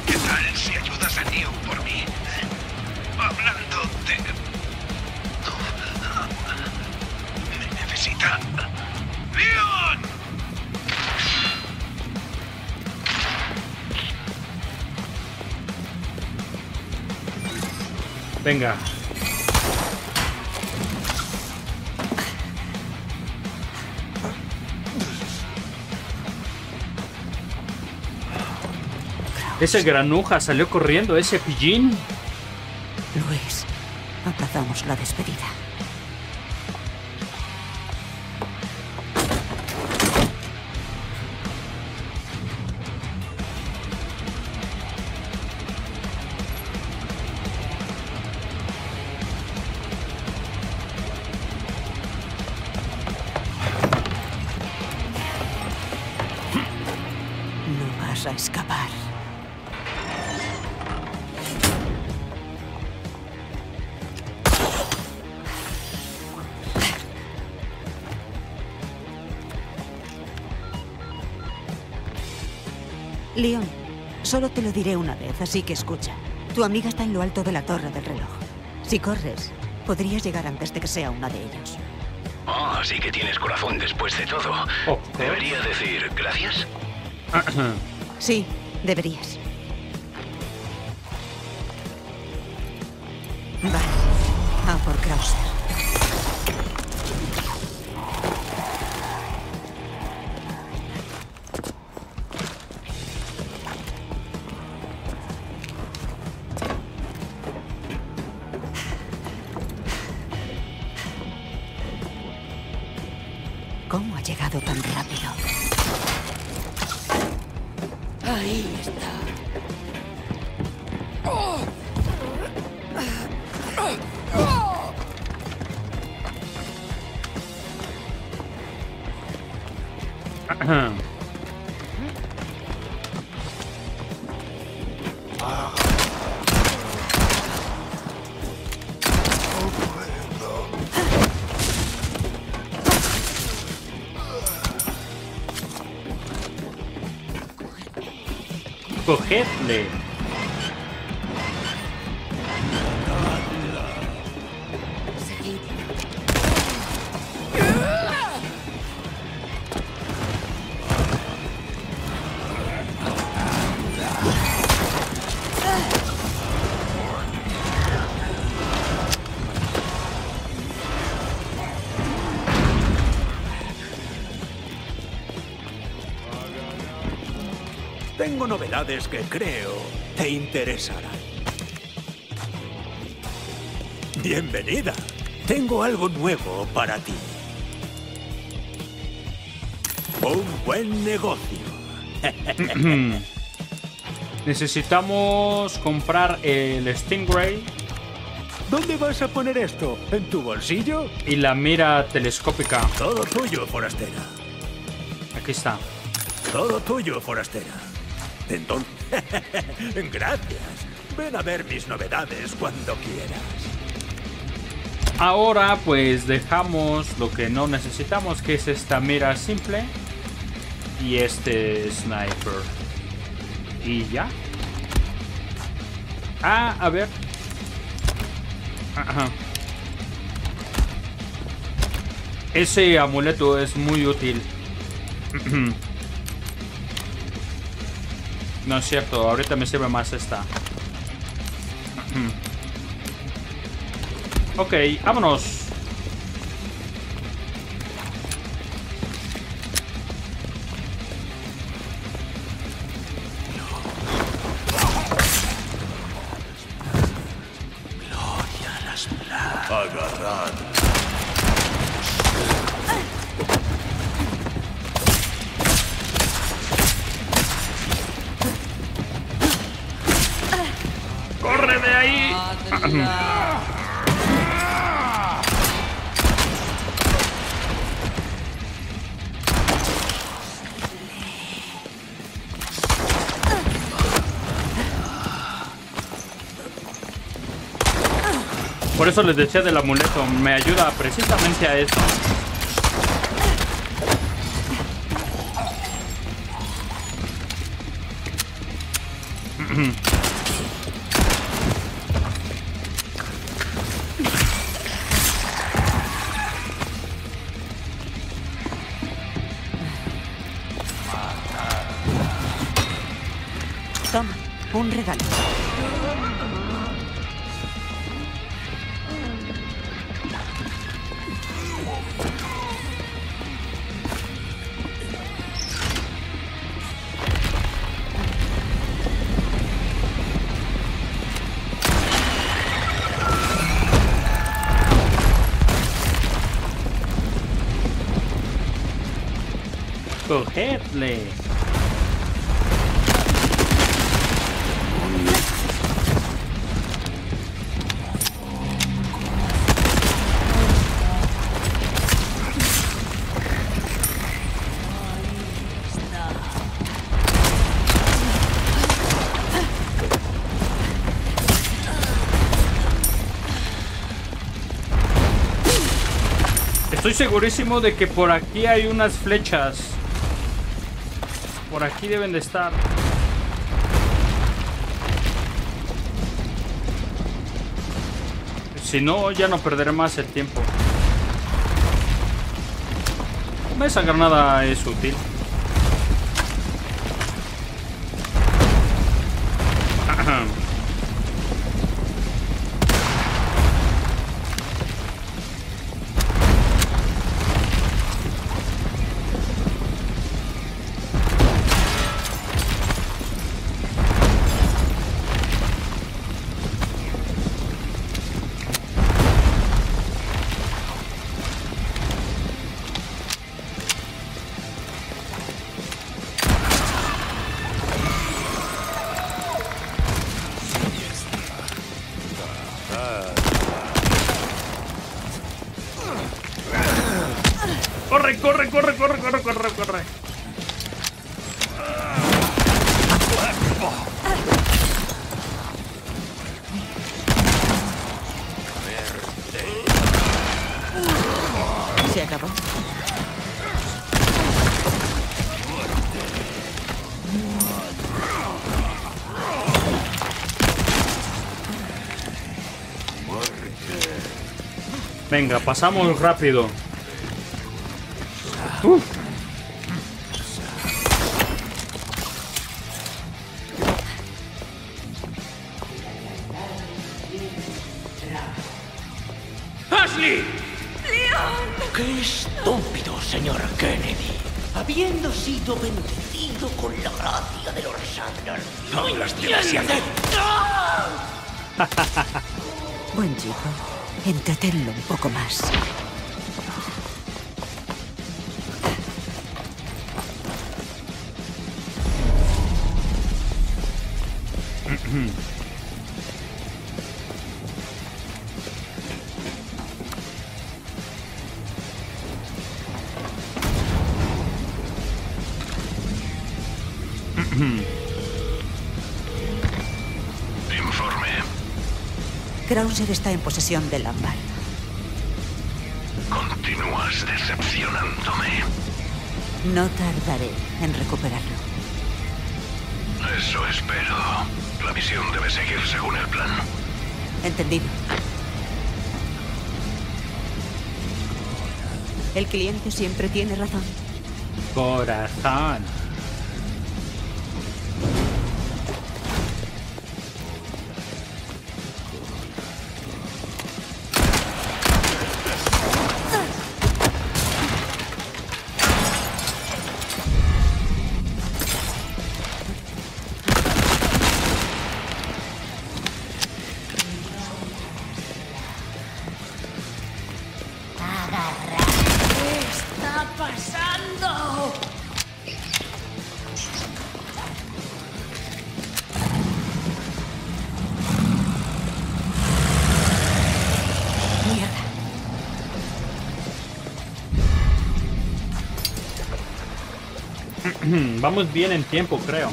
¿Qué tal si ayudas a Neo por mí? Hablando de... ¡Leon! Venga. Ese granuja salió corriendo, ese pillín. Luis, aplazamos la despedida. A escapar. Leon, solo te lo diré una vez, así que escucha. Tu amiga está en lo alto de la torre del reloj. Si corres, podrías llegar antes de que sea una de ellos. Oh, así que tienes corazón después de todo. Oh, ¿debería decir gracias? Sí, deberías. Vale, a por Krauser. ¿Cómo ha llegado tan rápido? Ahí está. ¡Cogedle! Tengo novedades que creo te interesarán. Bienvenida. Tengo algo nuevo para ti. Un buen negocio. Necesitamos comprar el Stingray. ¿Dónde vas a poner esto? ¿En tu bolsillo? Y la mira telescópica. Todo tuyo, forastera. Aquí está. Todo tuyo, forastera. Entonces... Gracias. Ven a ver mis novedades cuando quieras. Ahora pues dejamos lo que no necesitamos, que es esta mira simple y este sniper. Y ya. Ah, a ver. Ajá. Ese amuleto es muy útil. No es cierto, ahorita me sirve más esta. Ok, vámonos. Gloria a las plagas. Agarrad. ¡Corre de ahí! Por eso les decía del amuleto, me ayuda precisamente a eso. Toma, un regalo. Cogedle. Estoy segurísimo de que por aquí hay unas flechas. Por aquí deben de estar. Si no, ya no perderé más el tiempo. Esa granada es útil. Corre. Se acabó. Venga, pasamos rápido. ¡Ashley! ¡Leon! ¡Qué estúpido, señor Kennedy! Habiendo sido bendecido. nacido con la gracia de los Saddler. No las demasiado. Buen chico. Entretenlo un poco más. Krauser está en posesión del ámbar. Continúas decepcionándome. No tardaré en recuperarlo. Eso espero. La misión debe seguir según el plan. Entendido. El cliente siempre tiene razón. Corazón. Vamos bien en tiempo, creo.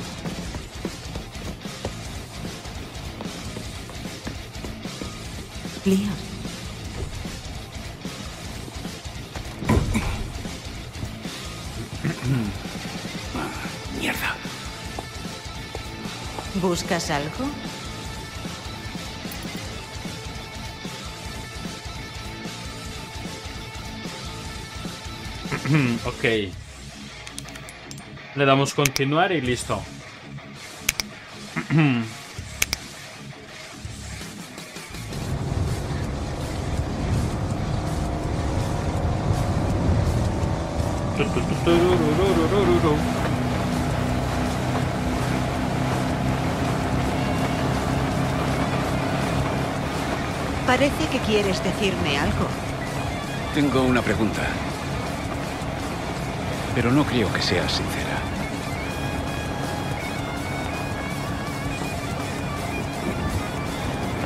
Leon. Mierda. ¿Buscas algo? Ok. Le damos continuar y listo. Parece que quieres decirme algo. Tengo una pregunta. Pero no creo que seas sincera.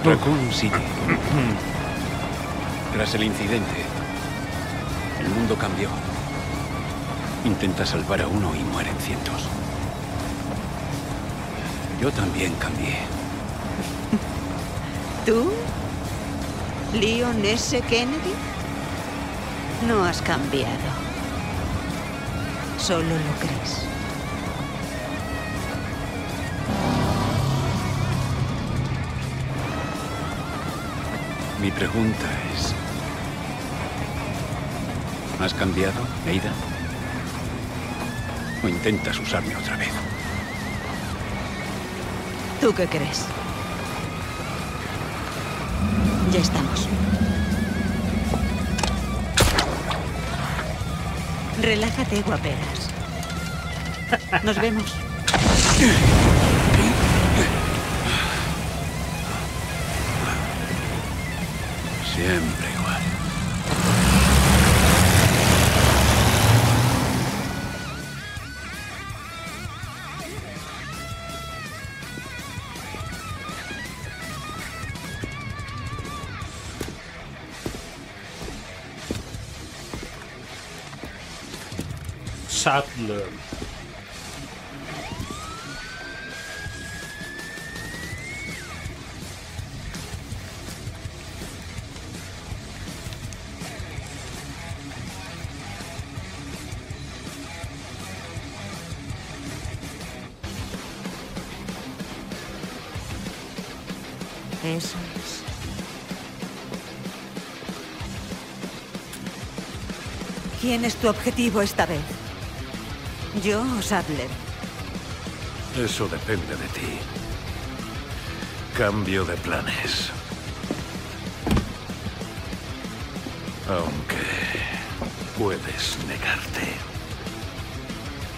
Raccoon City. Tras el incidente, el mundo cambió. Intenta salvar a uno y mueren cientos. Yo también cambié. ¿Tú? ¿Leon S. Kennedy? No has cambiado. Solo lo crees. Mi pregunta es... ¿has cambiado, Ada? ¿O intentas usarme otra vez? ¿Tú qué crees? Ya estamos. Relájate, guaperas. Nos vemos. Siempre igual. Saddler. Eso es. ¿Quién es tu objetivo esta vez? ¿Yo o Saddler? Eso depende de ti. Cambio de planes. Aunque puedes negarte.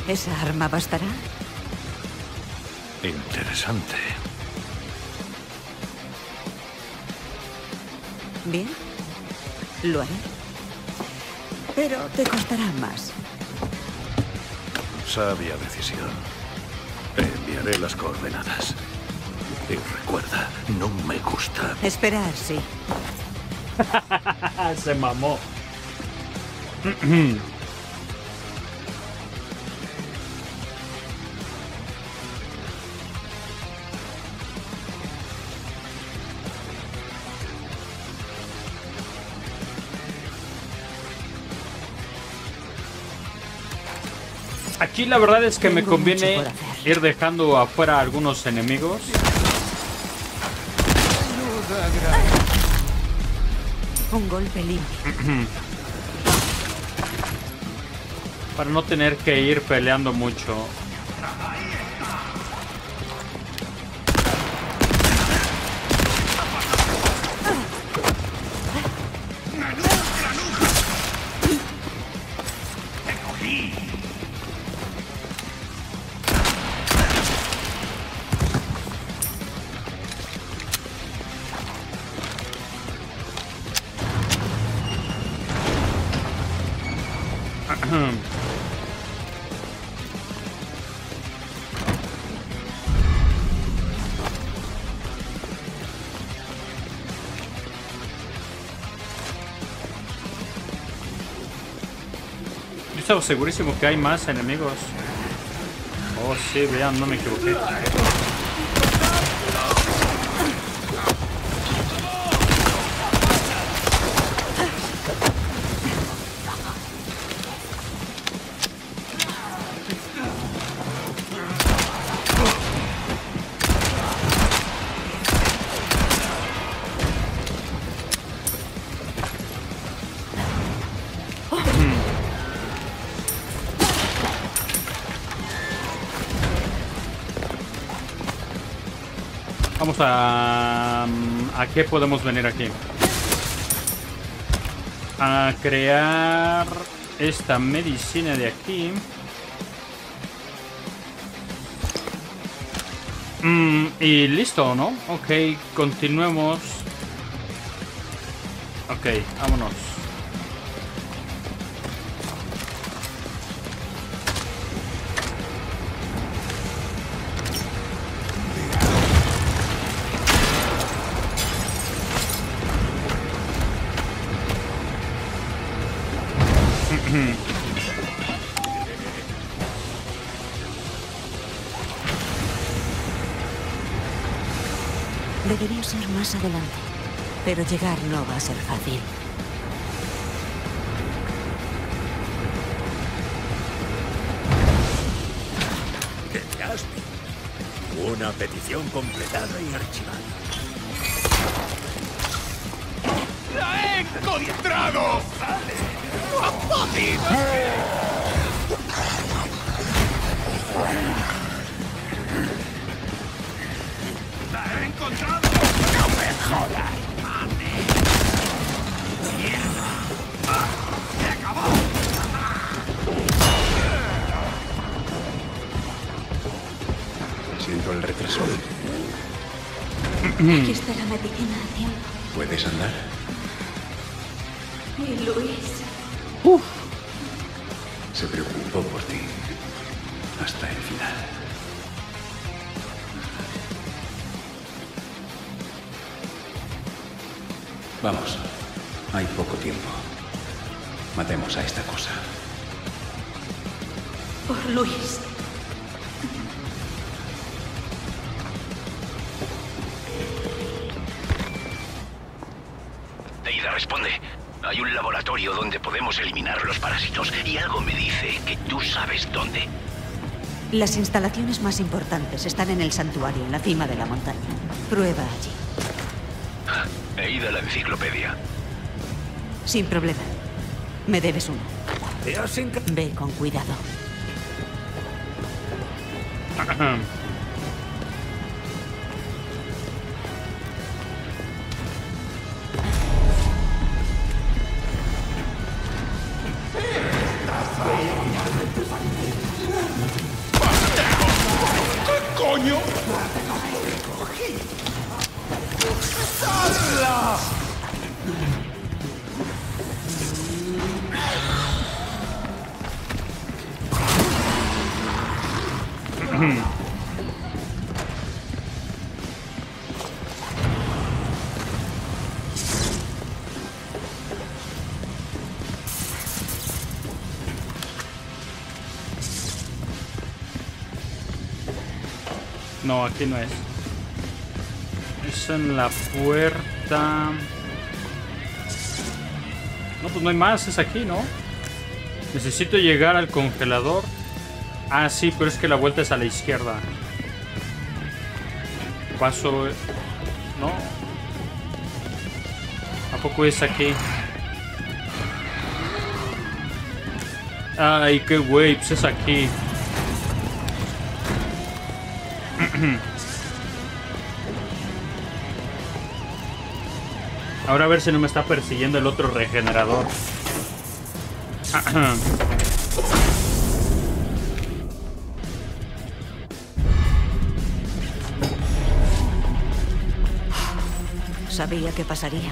¿Esa arma bastará? Interesante. Bien, lo haré. Pero te costará más. Sabia decisión. Enviaré las coordenadas. Y recuerda, no me gusta... Esperar, sí. Se mamó. Aquí la verdad es que me conviene ir dejando afuera a algunos enemigos. Un golpe limpio. Para no tener que ir peleando mucho. Segurísimo que hay más enemigos. Oh, sí, vean, no me equivoqué. ¿A qué podemos venir aquí? A crear esta medicina de aquí. Y listo, ¿no? Ok, continuemos. Ok, vámonos. Debería ser más adelante, pero llegar no va a ser fácil. ¿Tendrás una petición completada y archivada? ¡La he encontrado! ¡No ha podido! ¡La he encontrado! ¡No me jodas! ¡Mate! ¡Mierda! ¡Ah! ¡Se acabó! Siento el retraso. Aquí está la medicina a tiempo. ¿Puedes andar? Y Luis... Uf. Se preocupó por ti hasta el final. Vamos, hay poco tiempo. Matemos a esta cosa. Por Luis. Ada, responde. Hay un laboratorio donde podemos eliminar los parásitos y algo me dice que tú sabes dónde. Las instalaciones más importantes están en el santuario, en la cima de la montaña. Prueba allí. He ido a la enciclopedia. Sin problema. Me debes una. Ve con cuidado. No, aquí no es. Es en la puerta. No, pues no hay más, es aquí, ¿no? Necesito llegar al congelador. Ah, sí, pero es que la vuelta es a la izquierda. Paso... ¿no? ¿A poco es aquí? Ay, qué güey, pues es aquí. Ahora a ver si no me está persiguiendo el otro regenerador. Sabía que pasaría.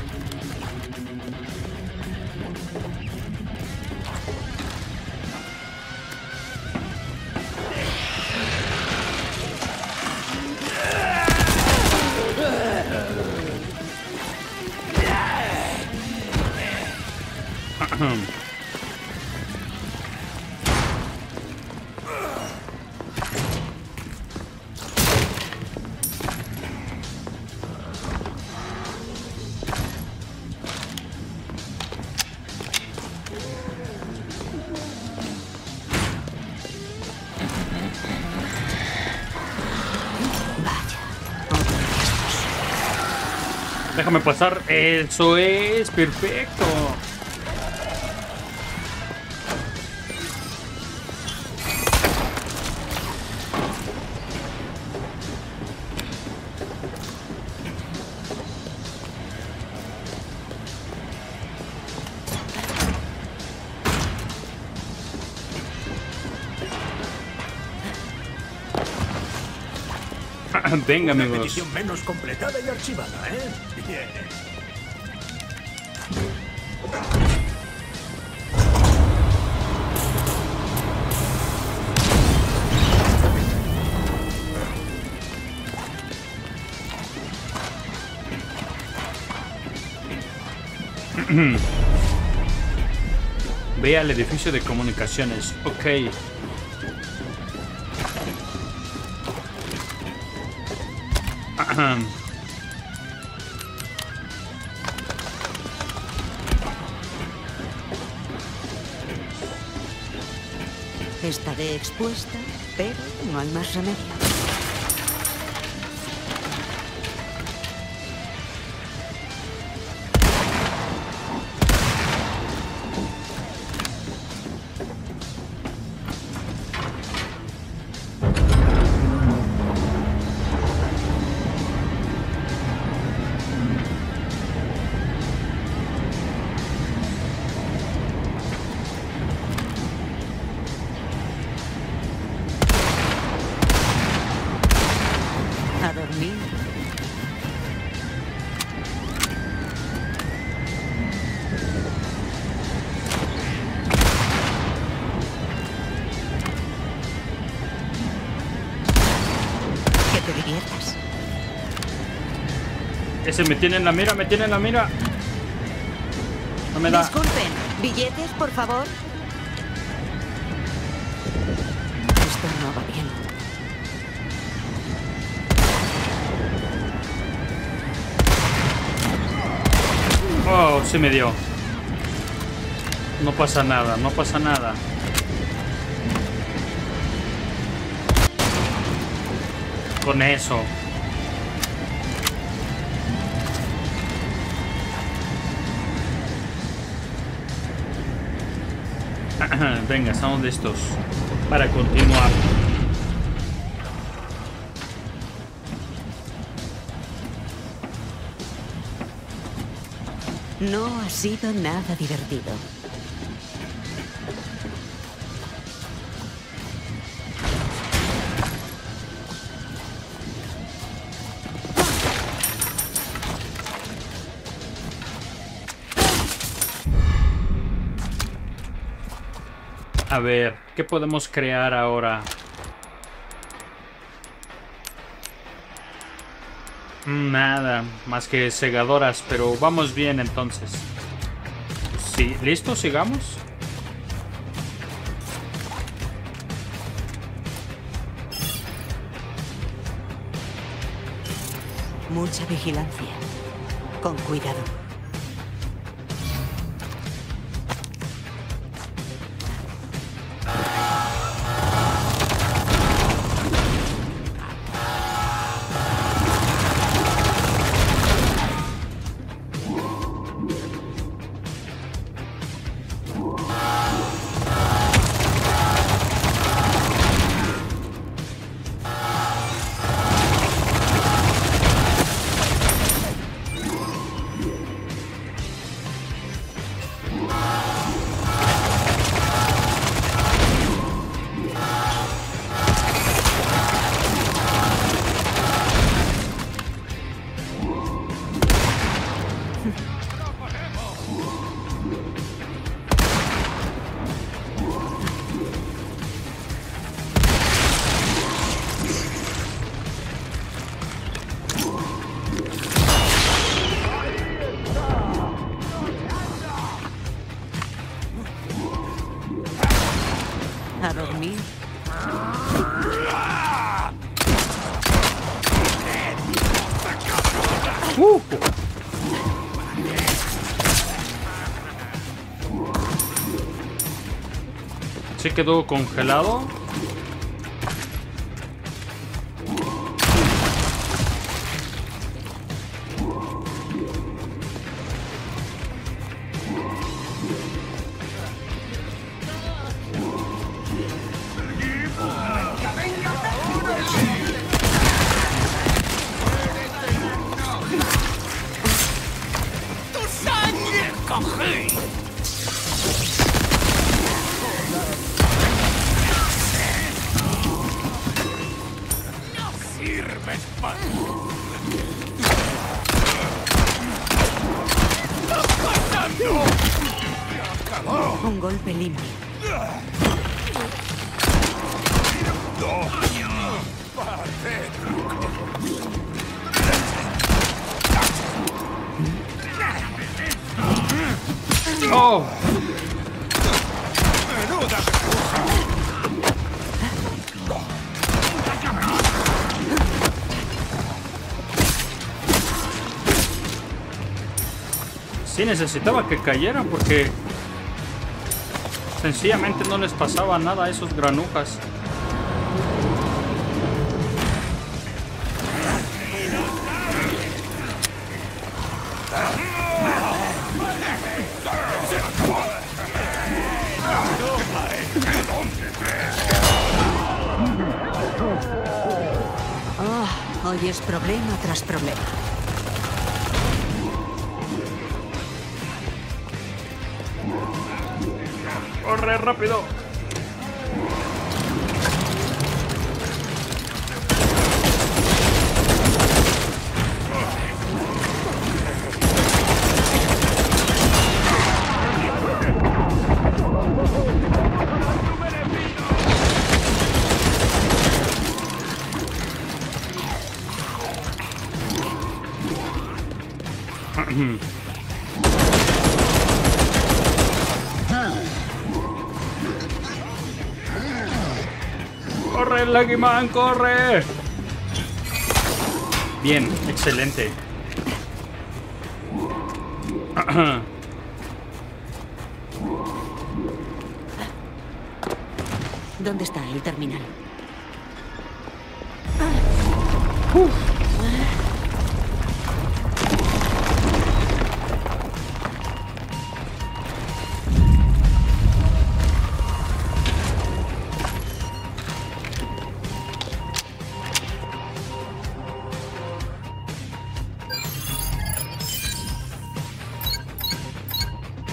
Déjame pasar. Eso es perfecto. Venga, amigos. Una petición menos completada y archivada, ¿eh? Yeah. Ve al edificio de comunicaciones. Ok. Estaré expuesta, pero no hay más remedio. Me tienen la mira, me tienen la mira. No me da. Disculpen, billetes, por favor. Esto no va bien. Oh, sí me dio. No pasa nada, no pasa nada. Con eso. Venga, estamos listos para continuar. No ha sido nada divertido. A ver, ¿qué podemos crear ahora? Nada más que segadoras, pero vamos bien entonces. Sí, listo, sigamos. Mucha vigilancia. Con cuidado. Se quedó congelado. Un golpe limpio. Oh. Sí, necesitaba que cayeran porque sencillamente no les pasaba nada a esos granujas. Oh, hoy es problema tras problema. ¡Corre rápido! ¡Corre, Laguimán, corre! Bien, excelente. ¿Dónde está el terminal?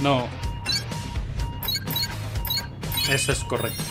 No. Eso es correcto.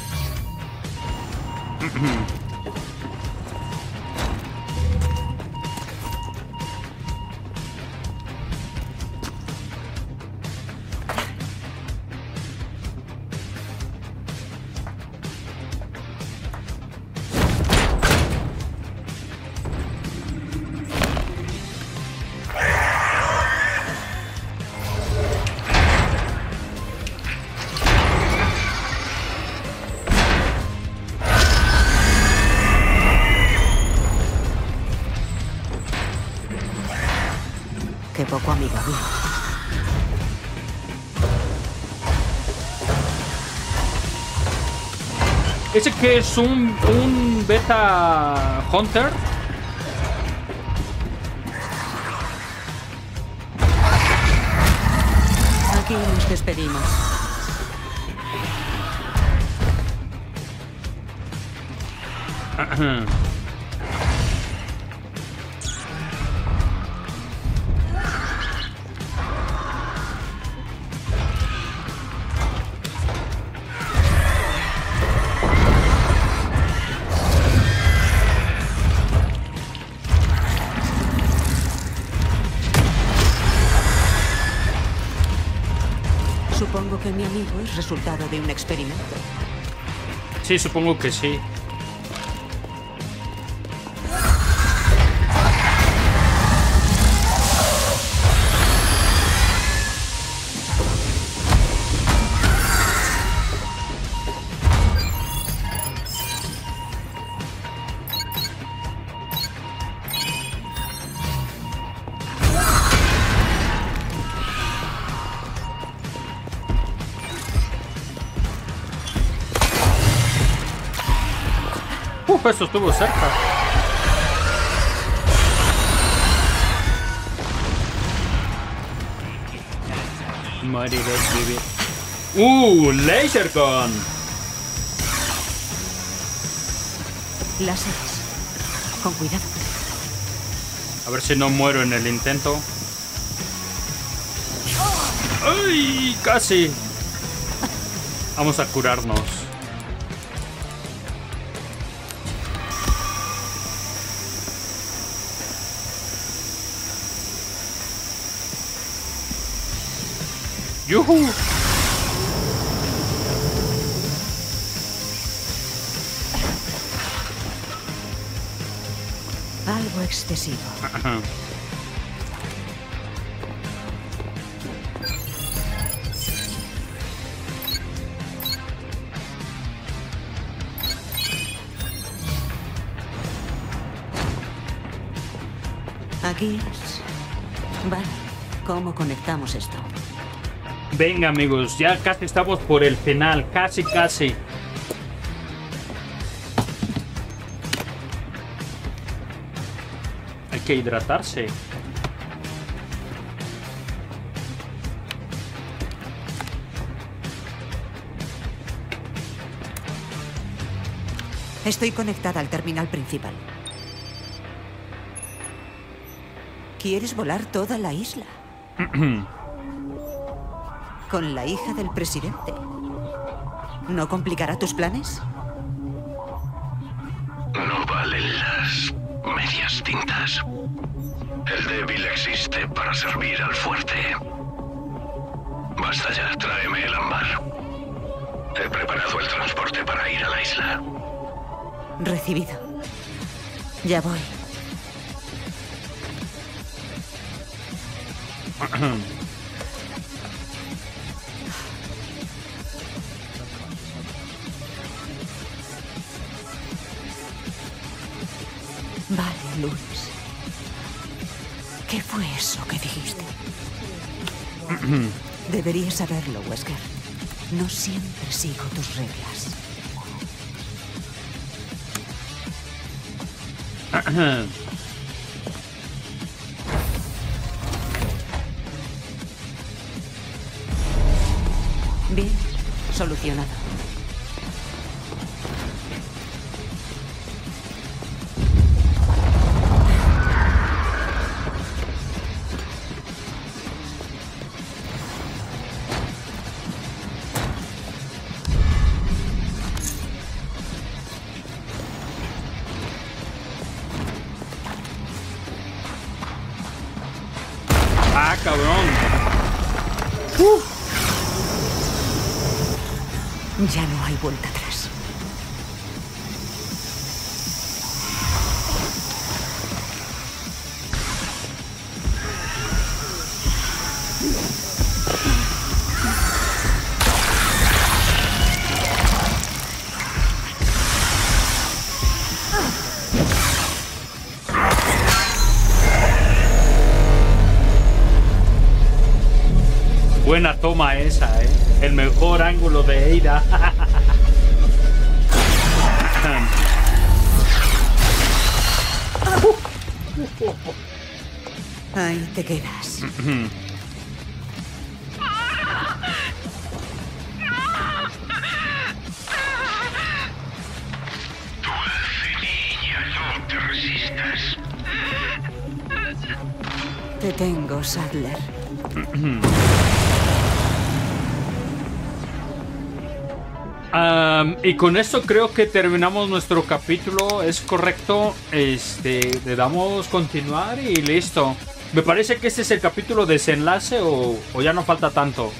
ayudarlo. Ese que es un beta hunter. Aquí nos despedimos. Supongo que mi amigo es resultado de un experimento. Sí, supongo que sí. Eso estuvo cerca. Moriré vivir. Laser gun. Láseres. Con cuidado. A ver si no muero en el intento. ¡Ay! Casi. Vamos a curarnos. ¡Yuhu! Algo excesivo. Aquí es. Vale, ¿cómo conectamos esto? Venga, amigos, ya casi estamos por el final, casi, casi. Hay que hidratarse. Estoy conectada al terminal principal. ¿Quieres volar toda la isla? Con la hija del presidente. ¿No complicará tus planes? No valen las medias tintas. El débil existe para servir al fuerte. Basta ya, tráeme el ámbar. He preparado el transporte para ir a la isla. Recibido. Ya voy. Vale, Luis. ¿Qué fue eso que dijiste? Deberías saberlo, Wesker. No siempre sigo tus reglas. Bien, solucionado. Ya no hay vuelta atrás. Buena toma esa, ¿eh? El mejor ángulo de Ada. Ahí te quedas. Te tengo, Saddler. Y con esto creo que terminamos nuestro capítulo, ¿es correcto? Le damos continuar y listo. Me parece que este es el capítulo desenlace o ya no falta tanto.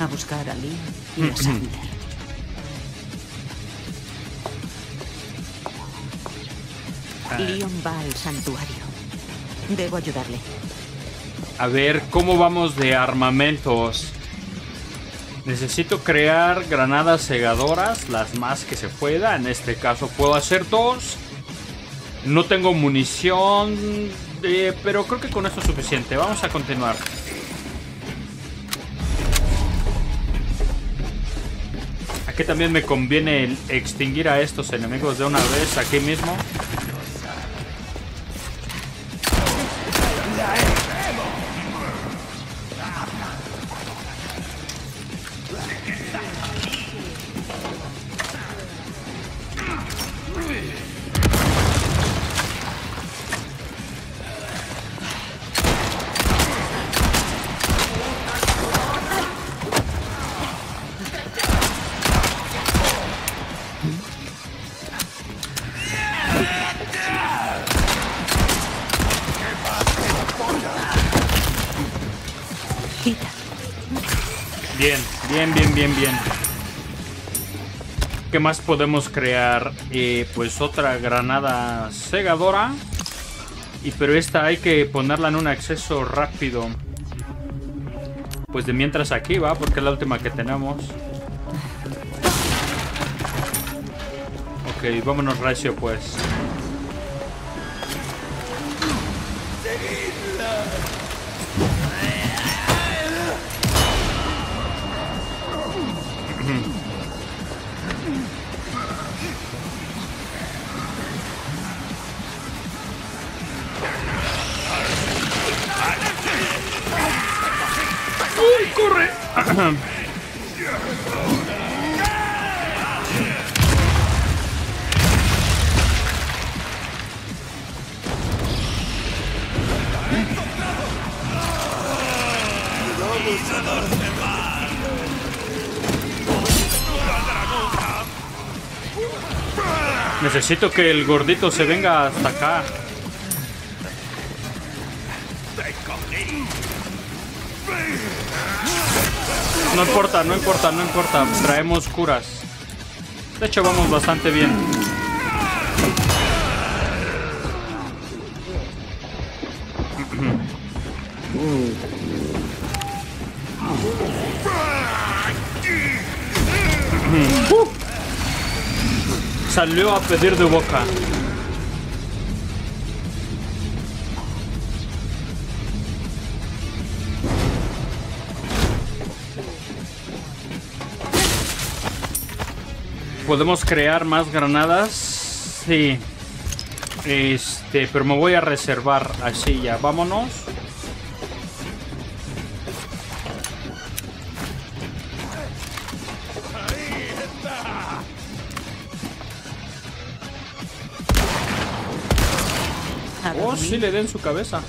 A buscar a Leon y a Saddler. Leon va al santuario. Debo ayudarle. A ver, ¿cómo vamos de armamentos? Necesito crear granadas segadoras, las más que se pueda. En este caso puedo hacer 2. No tengo munición, pero creo que con esto es suficiente. Vamos a continuar. Aquí también me conviene el extinguir a estos enemigos de una vez aquí mismo. Bien. ¿Qué más podemos crear? Pues otra granada segadora. Pero esta hay que ponerla en un acceso rápido. Pues de mientras aquí va, porque es la última que tenemos. Ok, vámonos recio pues. ¡Corre! Necesito que el gordito se venga hasta acá. No importa. Traemos curas. De hecho, vamos bastante bien. Salió a pedir de boca. ¿Podemos crear más granadas? Sí. Pero me voy a reservar así ya. Vámonos. Oh, sí, le den su cabeza.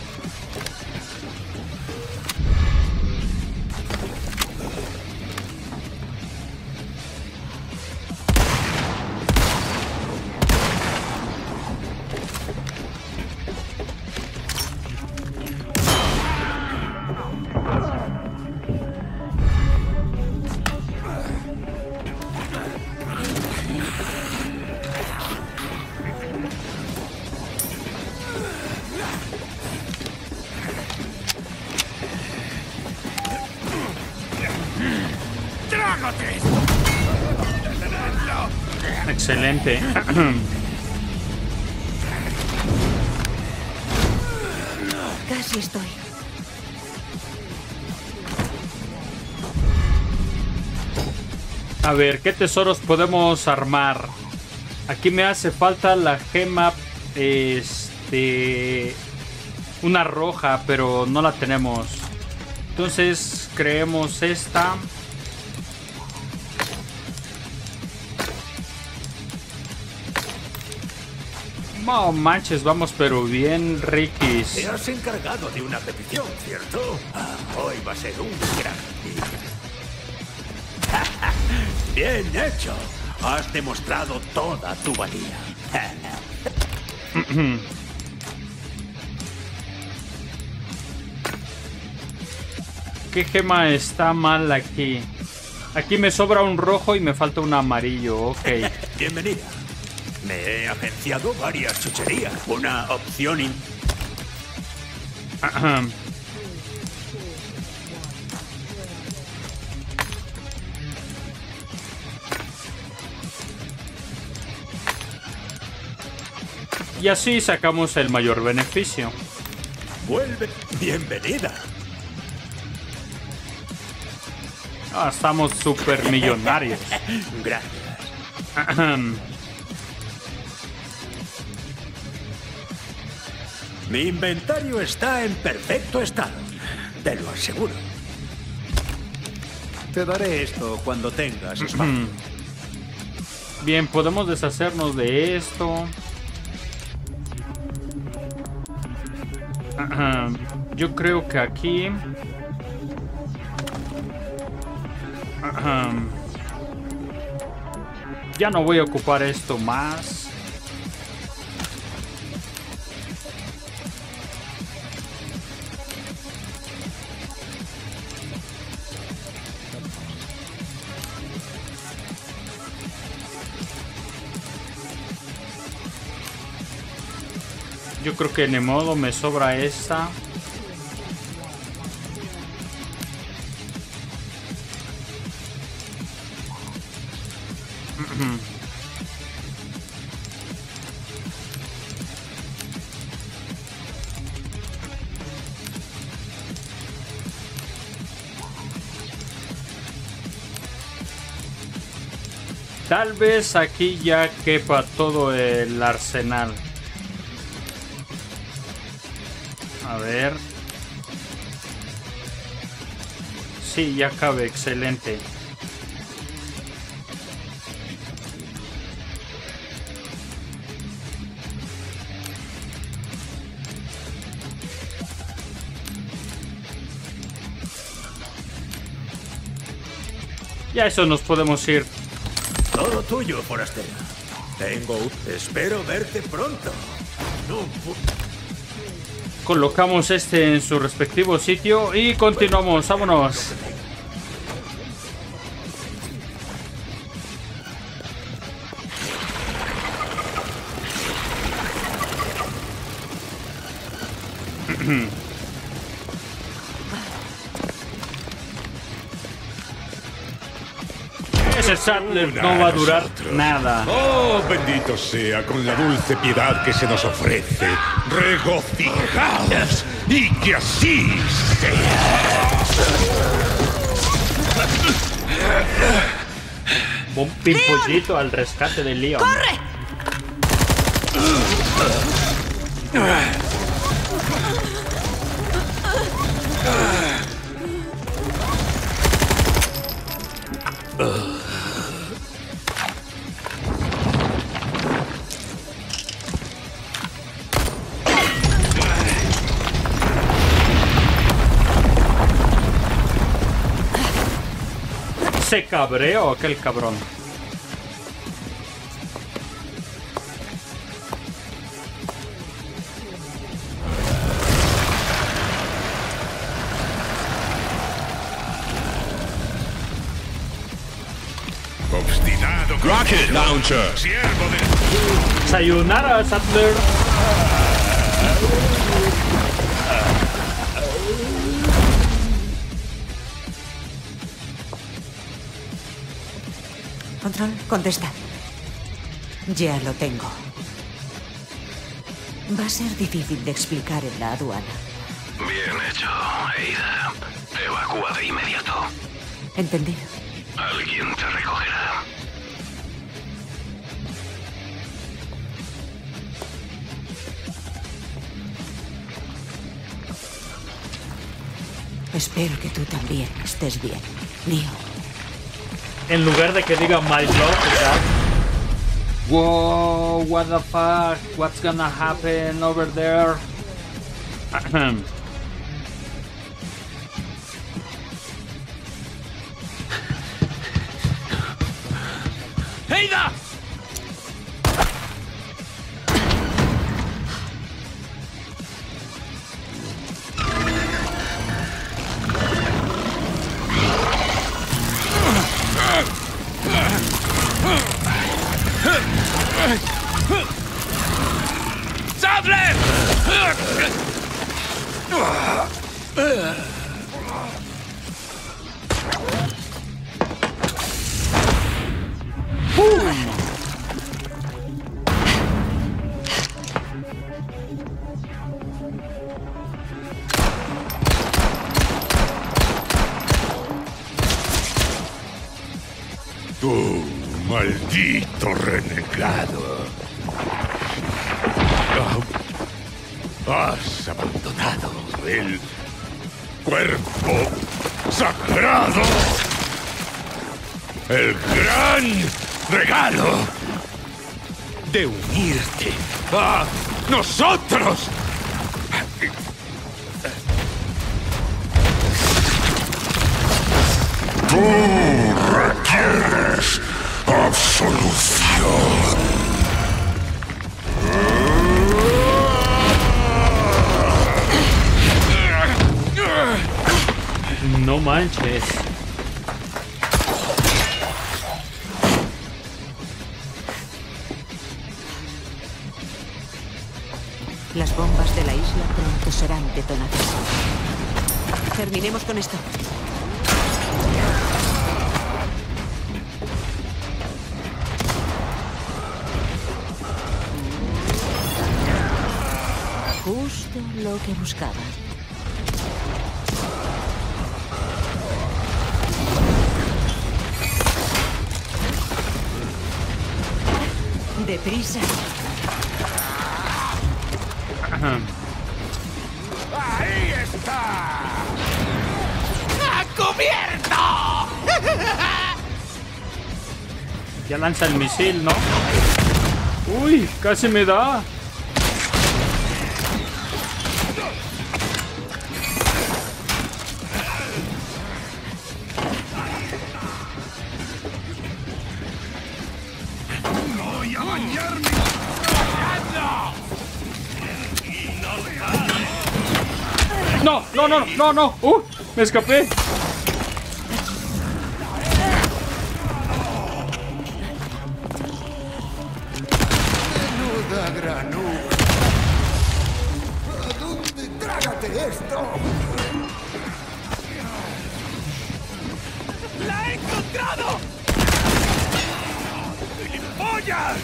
Excelente. Casi estoy. A ver, ¿qué tesoros podemos armar? Aquí me hace falta la gema, una roja, pero no la tenemos. Entonces, creemos esta. No manches, vamos pero bien riquis. Te has encargado de una petición, ¿cierto? Hoy va a ser un gran día. Bien hecho. Has demostrado toda tu valía. ¿Qué gema está mal aquí? Aquí me sobra un rojo y me falta un amarillo, ok. Bienvenida. Me he agenciado varias chucherías. Una opción in... Y así sacamos el mayor beneficio. Vuelve. Bienvenida. Ah, estamos súper millonarios. Gracias. Mi inventario está en perfecto estado. Te lo aseguro. Te daré esto cuando tengas espacio. Bien, podemos deshacernos de esto. Yo creo que aquí... Ya no voy a ocupar esto más. Yo creo que ni modo, me sobra esta. Tal vez aquí ya quepa todo el arsenal. A ver. Sí, ya cabe, excelente. Ya eso nos podemos ir. Todo tuyo, forastero. Espero verte pronto. Colocamos este en su respectivo sitio y continuamos. Vámonos. Saddler no va a durar nada. Oh, bendito sea, con la dulce piedad que se nos ofrece. Regocijaos y que así sea. Un pimpollito al rescate de Leon. ¡Corre! Se cabreó aquel cabrón. Obstinado. Rocket Launcher. Siervo de... Sayonara, Saddler. Control, contesta. Ya lo tengo. Va a ser difícil de explicar en la aduana. Bien hecho, Ada. Evacúa de inmediato. Entendido. Alguien te recogerá. Espero que tú también estés bien, Neo. En lugar de que diga my love, ¿verdad? Wow, what the fuck? What's gonna happen over there? ¡Ada! ¡Saddler! Tú, maldito renegado. Has abandonado el cuerpo sagrado. El gran regalo de unirte a nosotros. Tú requieres absolución. No manches. Las bombas de la isla pronto serán detonadas. Terminemos con esto. Justo lo que buscaba. Deprisa. Ahí está. ¡A cubierto! Ya lanza el misil, ¿no? Uy, casi me da. No, me escapé. Menuda granura. ¿A dónde? Trágate esto. La he encontrado. ¡Gilipollas!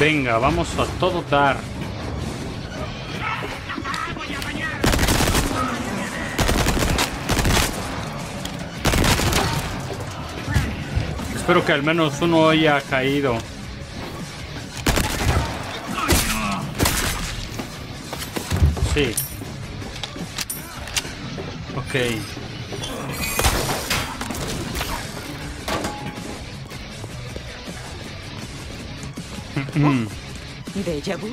Venga, vamos a todo dar. Espero que al menos uno haya caído. Sí. Ok. ¿Déjà vu?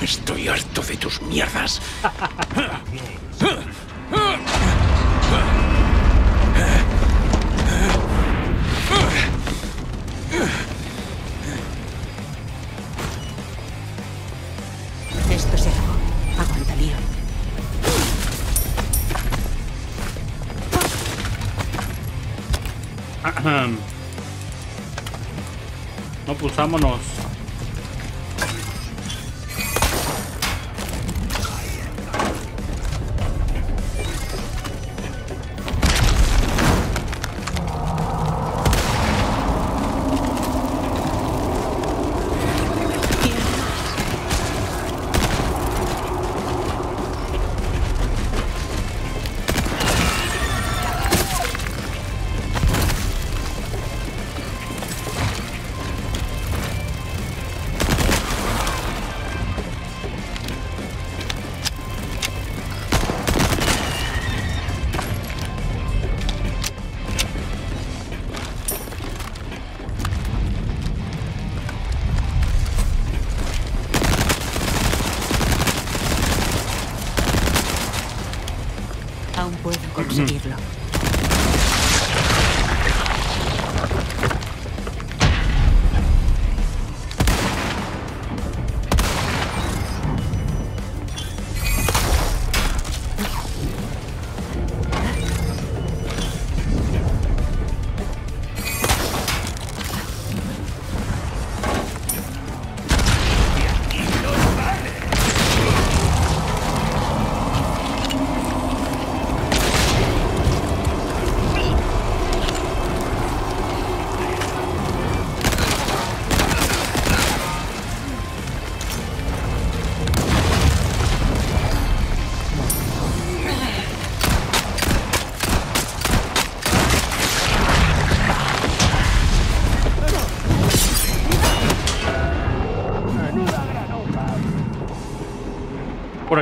Estoy harto de tus mierdas. No, pues vámonos.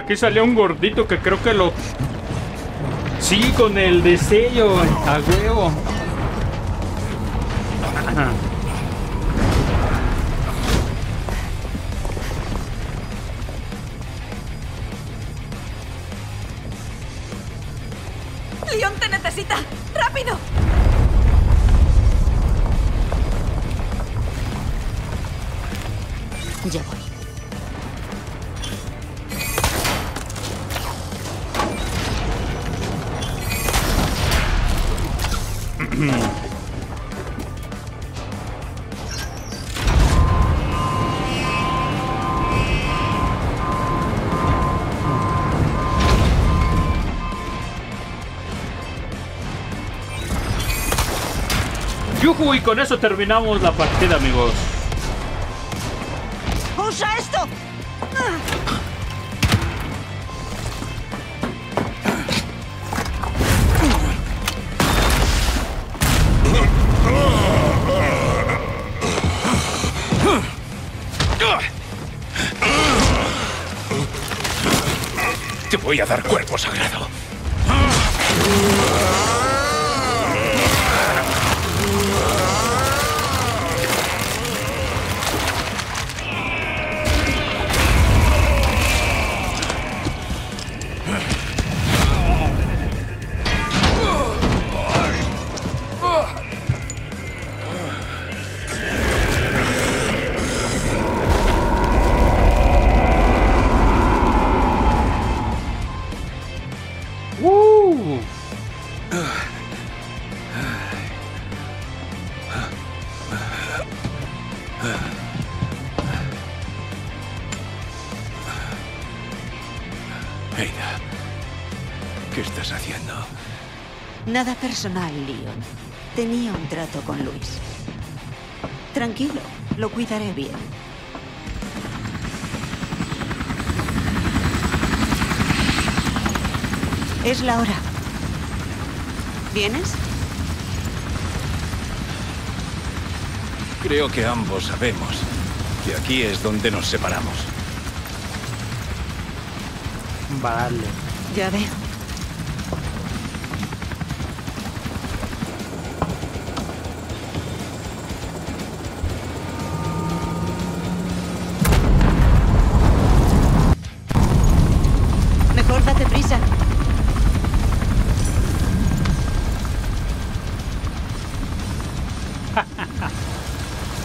Aquí salió un gordito que creo que lo... Sí, con el destello, a huevo. Leon te necesita. ¡Rápido! Ya voy. Yuhu, y con eso terminamos la partida, amigos. ¡Usa esto! Te voy a dar cuerpo sagrado. Ada, ¿qué estás haciendo? Nada personal, Leon. Tenía un trato con Luis. Tranquilo, lo cuidaré bien. Es la hora. ¿Vienes? Creo que ambos sabemos que aquí es donde nos separamos. Vale. Ya veo. Mejor date prisa.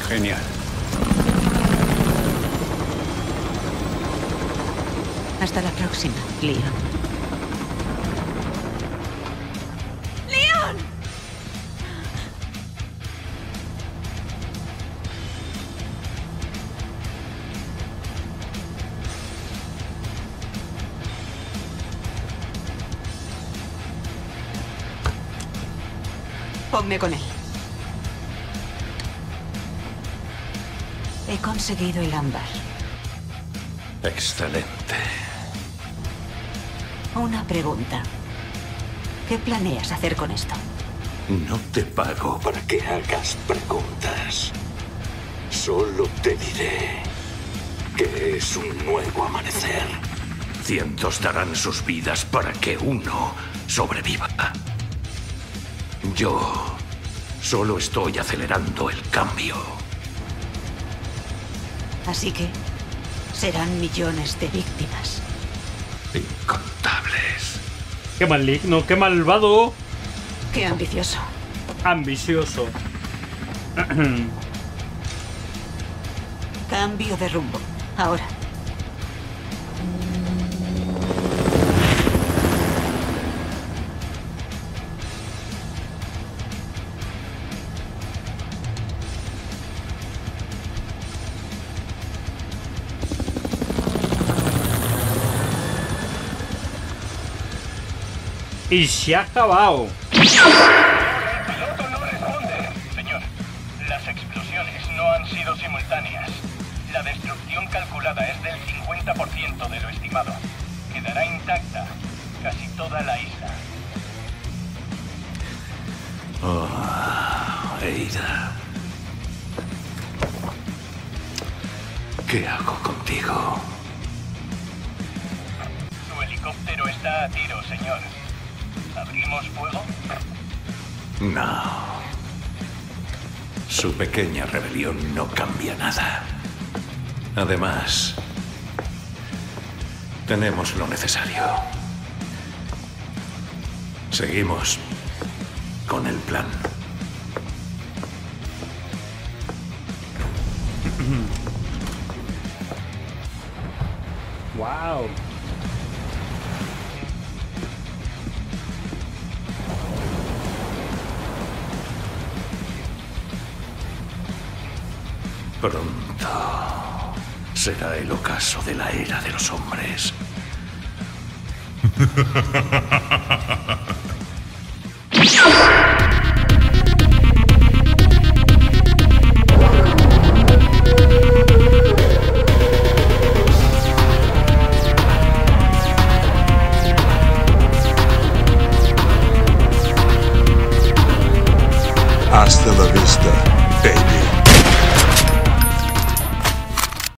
Genial. Hasta la próxima, Leon. ¡Leon! Ponme con él. He conseguido el ámbar. Excelente. Una pregunta. ¿Qué planeas hacer con esto? No te pago para que hagas preguntas. Solo te diré que es un nuevo amanecer. Cientos darán sus vidas para que uno sobreviva. Yo solo estoy acelerando el cambio. Así que serán millones de víctimas. Incontables. ¡Qué maligno! ¡Qué malvado! ¡Qué ambicioso! ¡Ambicioso! Cambio de rumbo. Ahora. Y se ha acabado. El piloto no responde. Señor, las explosiones no han sido simultáneas. La destrucción calculada es del 50% de lo estimado. Quedará intacta casi toda la isla. Oh, Ada. ¿Qué hago contigo? Su helicóptero está a tiro, señor. ¿Abrimos fuego? No. Su pequeña rebelión no cambia nada. Además, tenemos lo necesario. Seguimos con el plan. Wow. Pronto será el ocaso de la era de los hombres.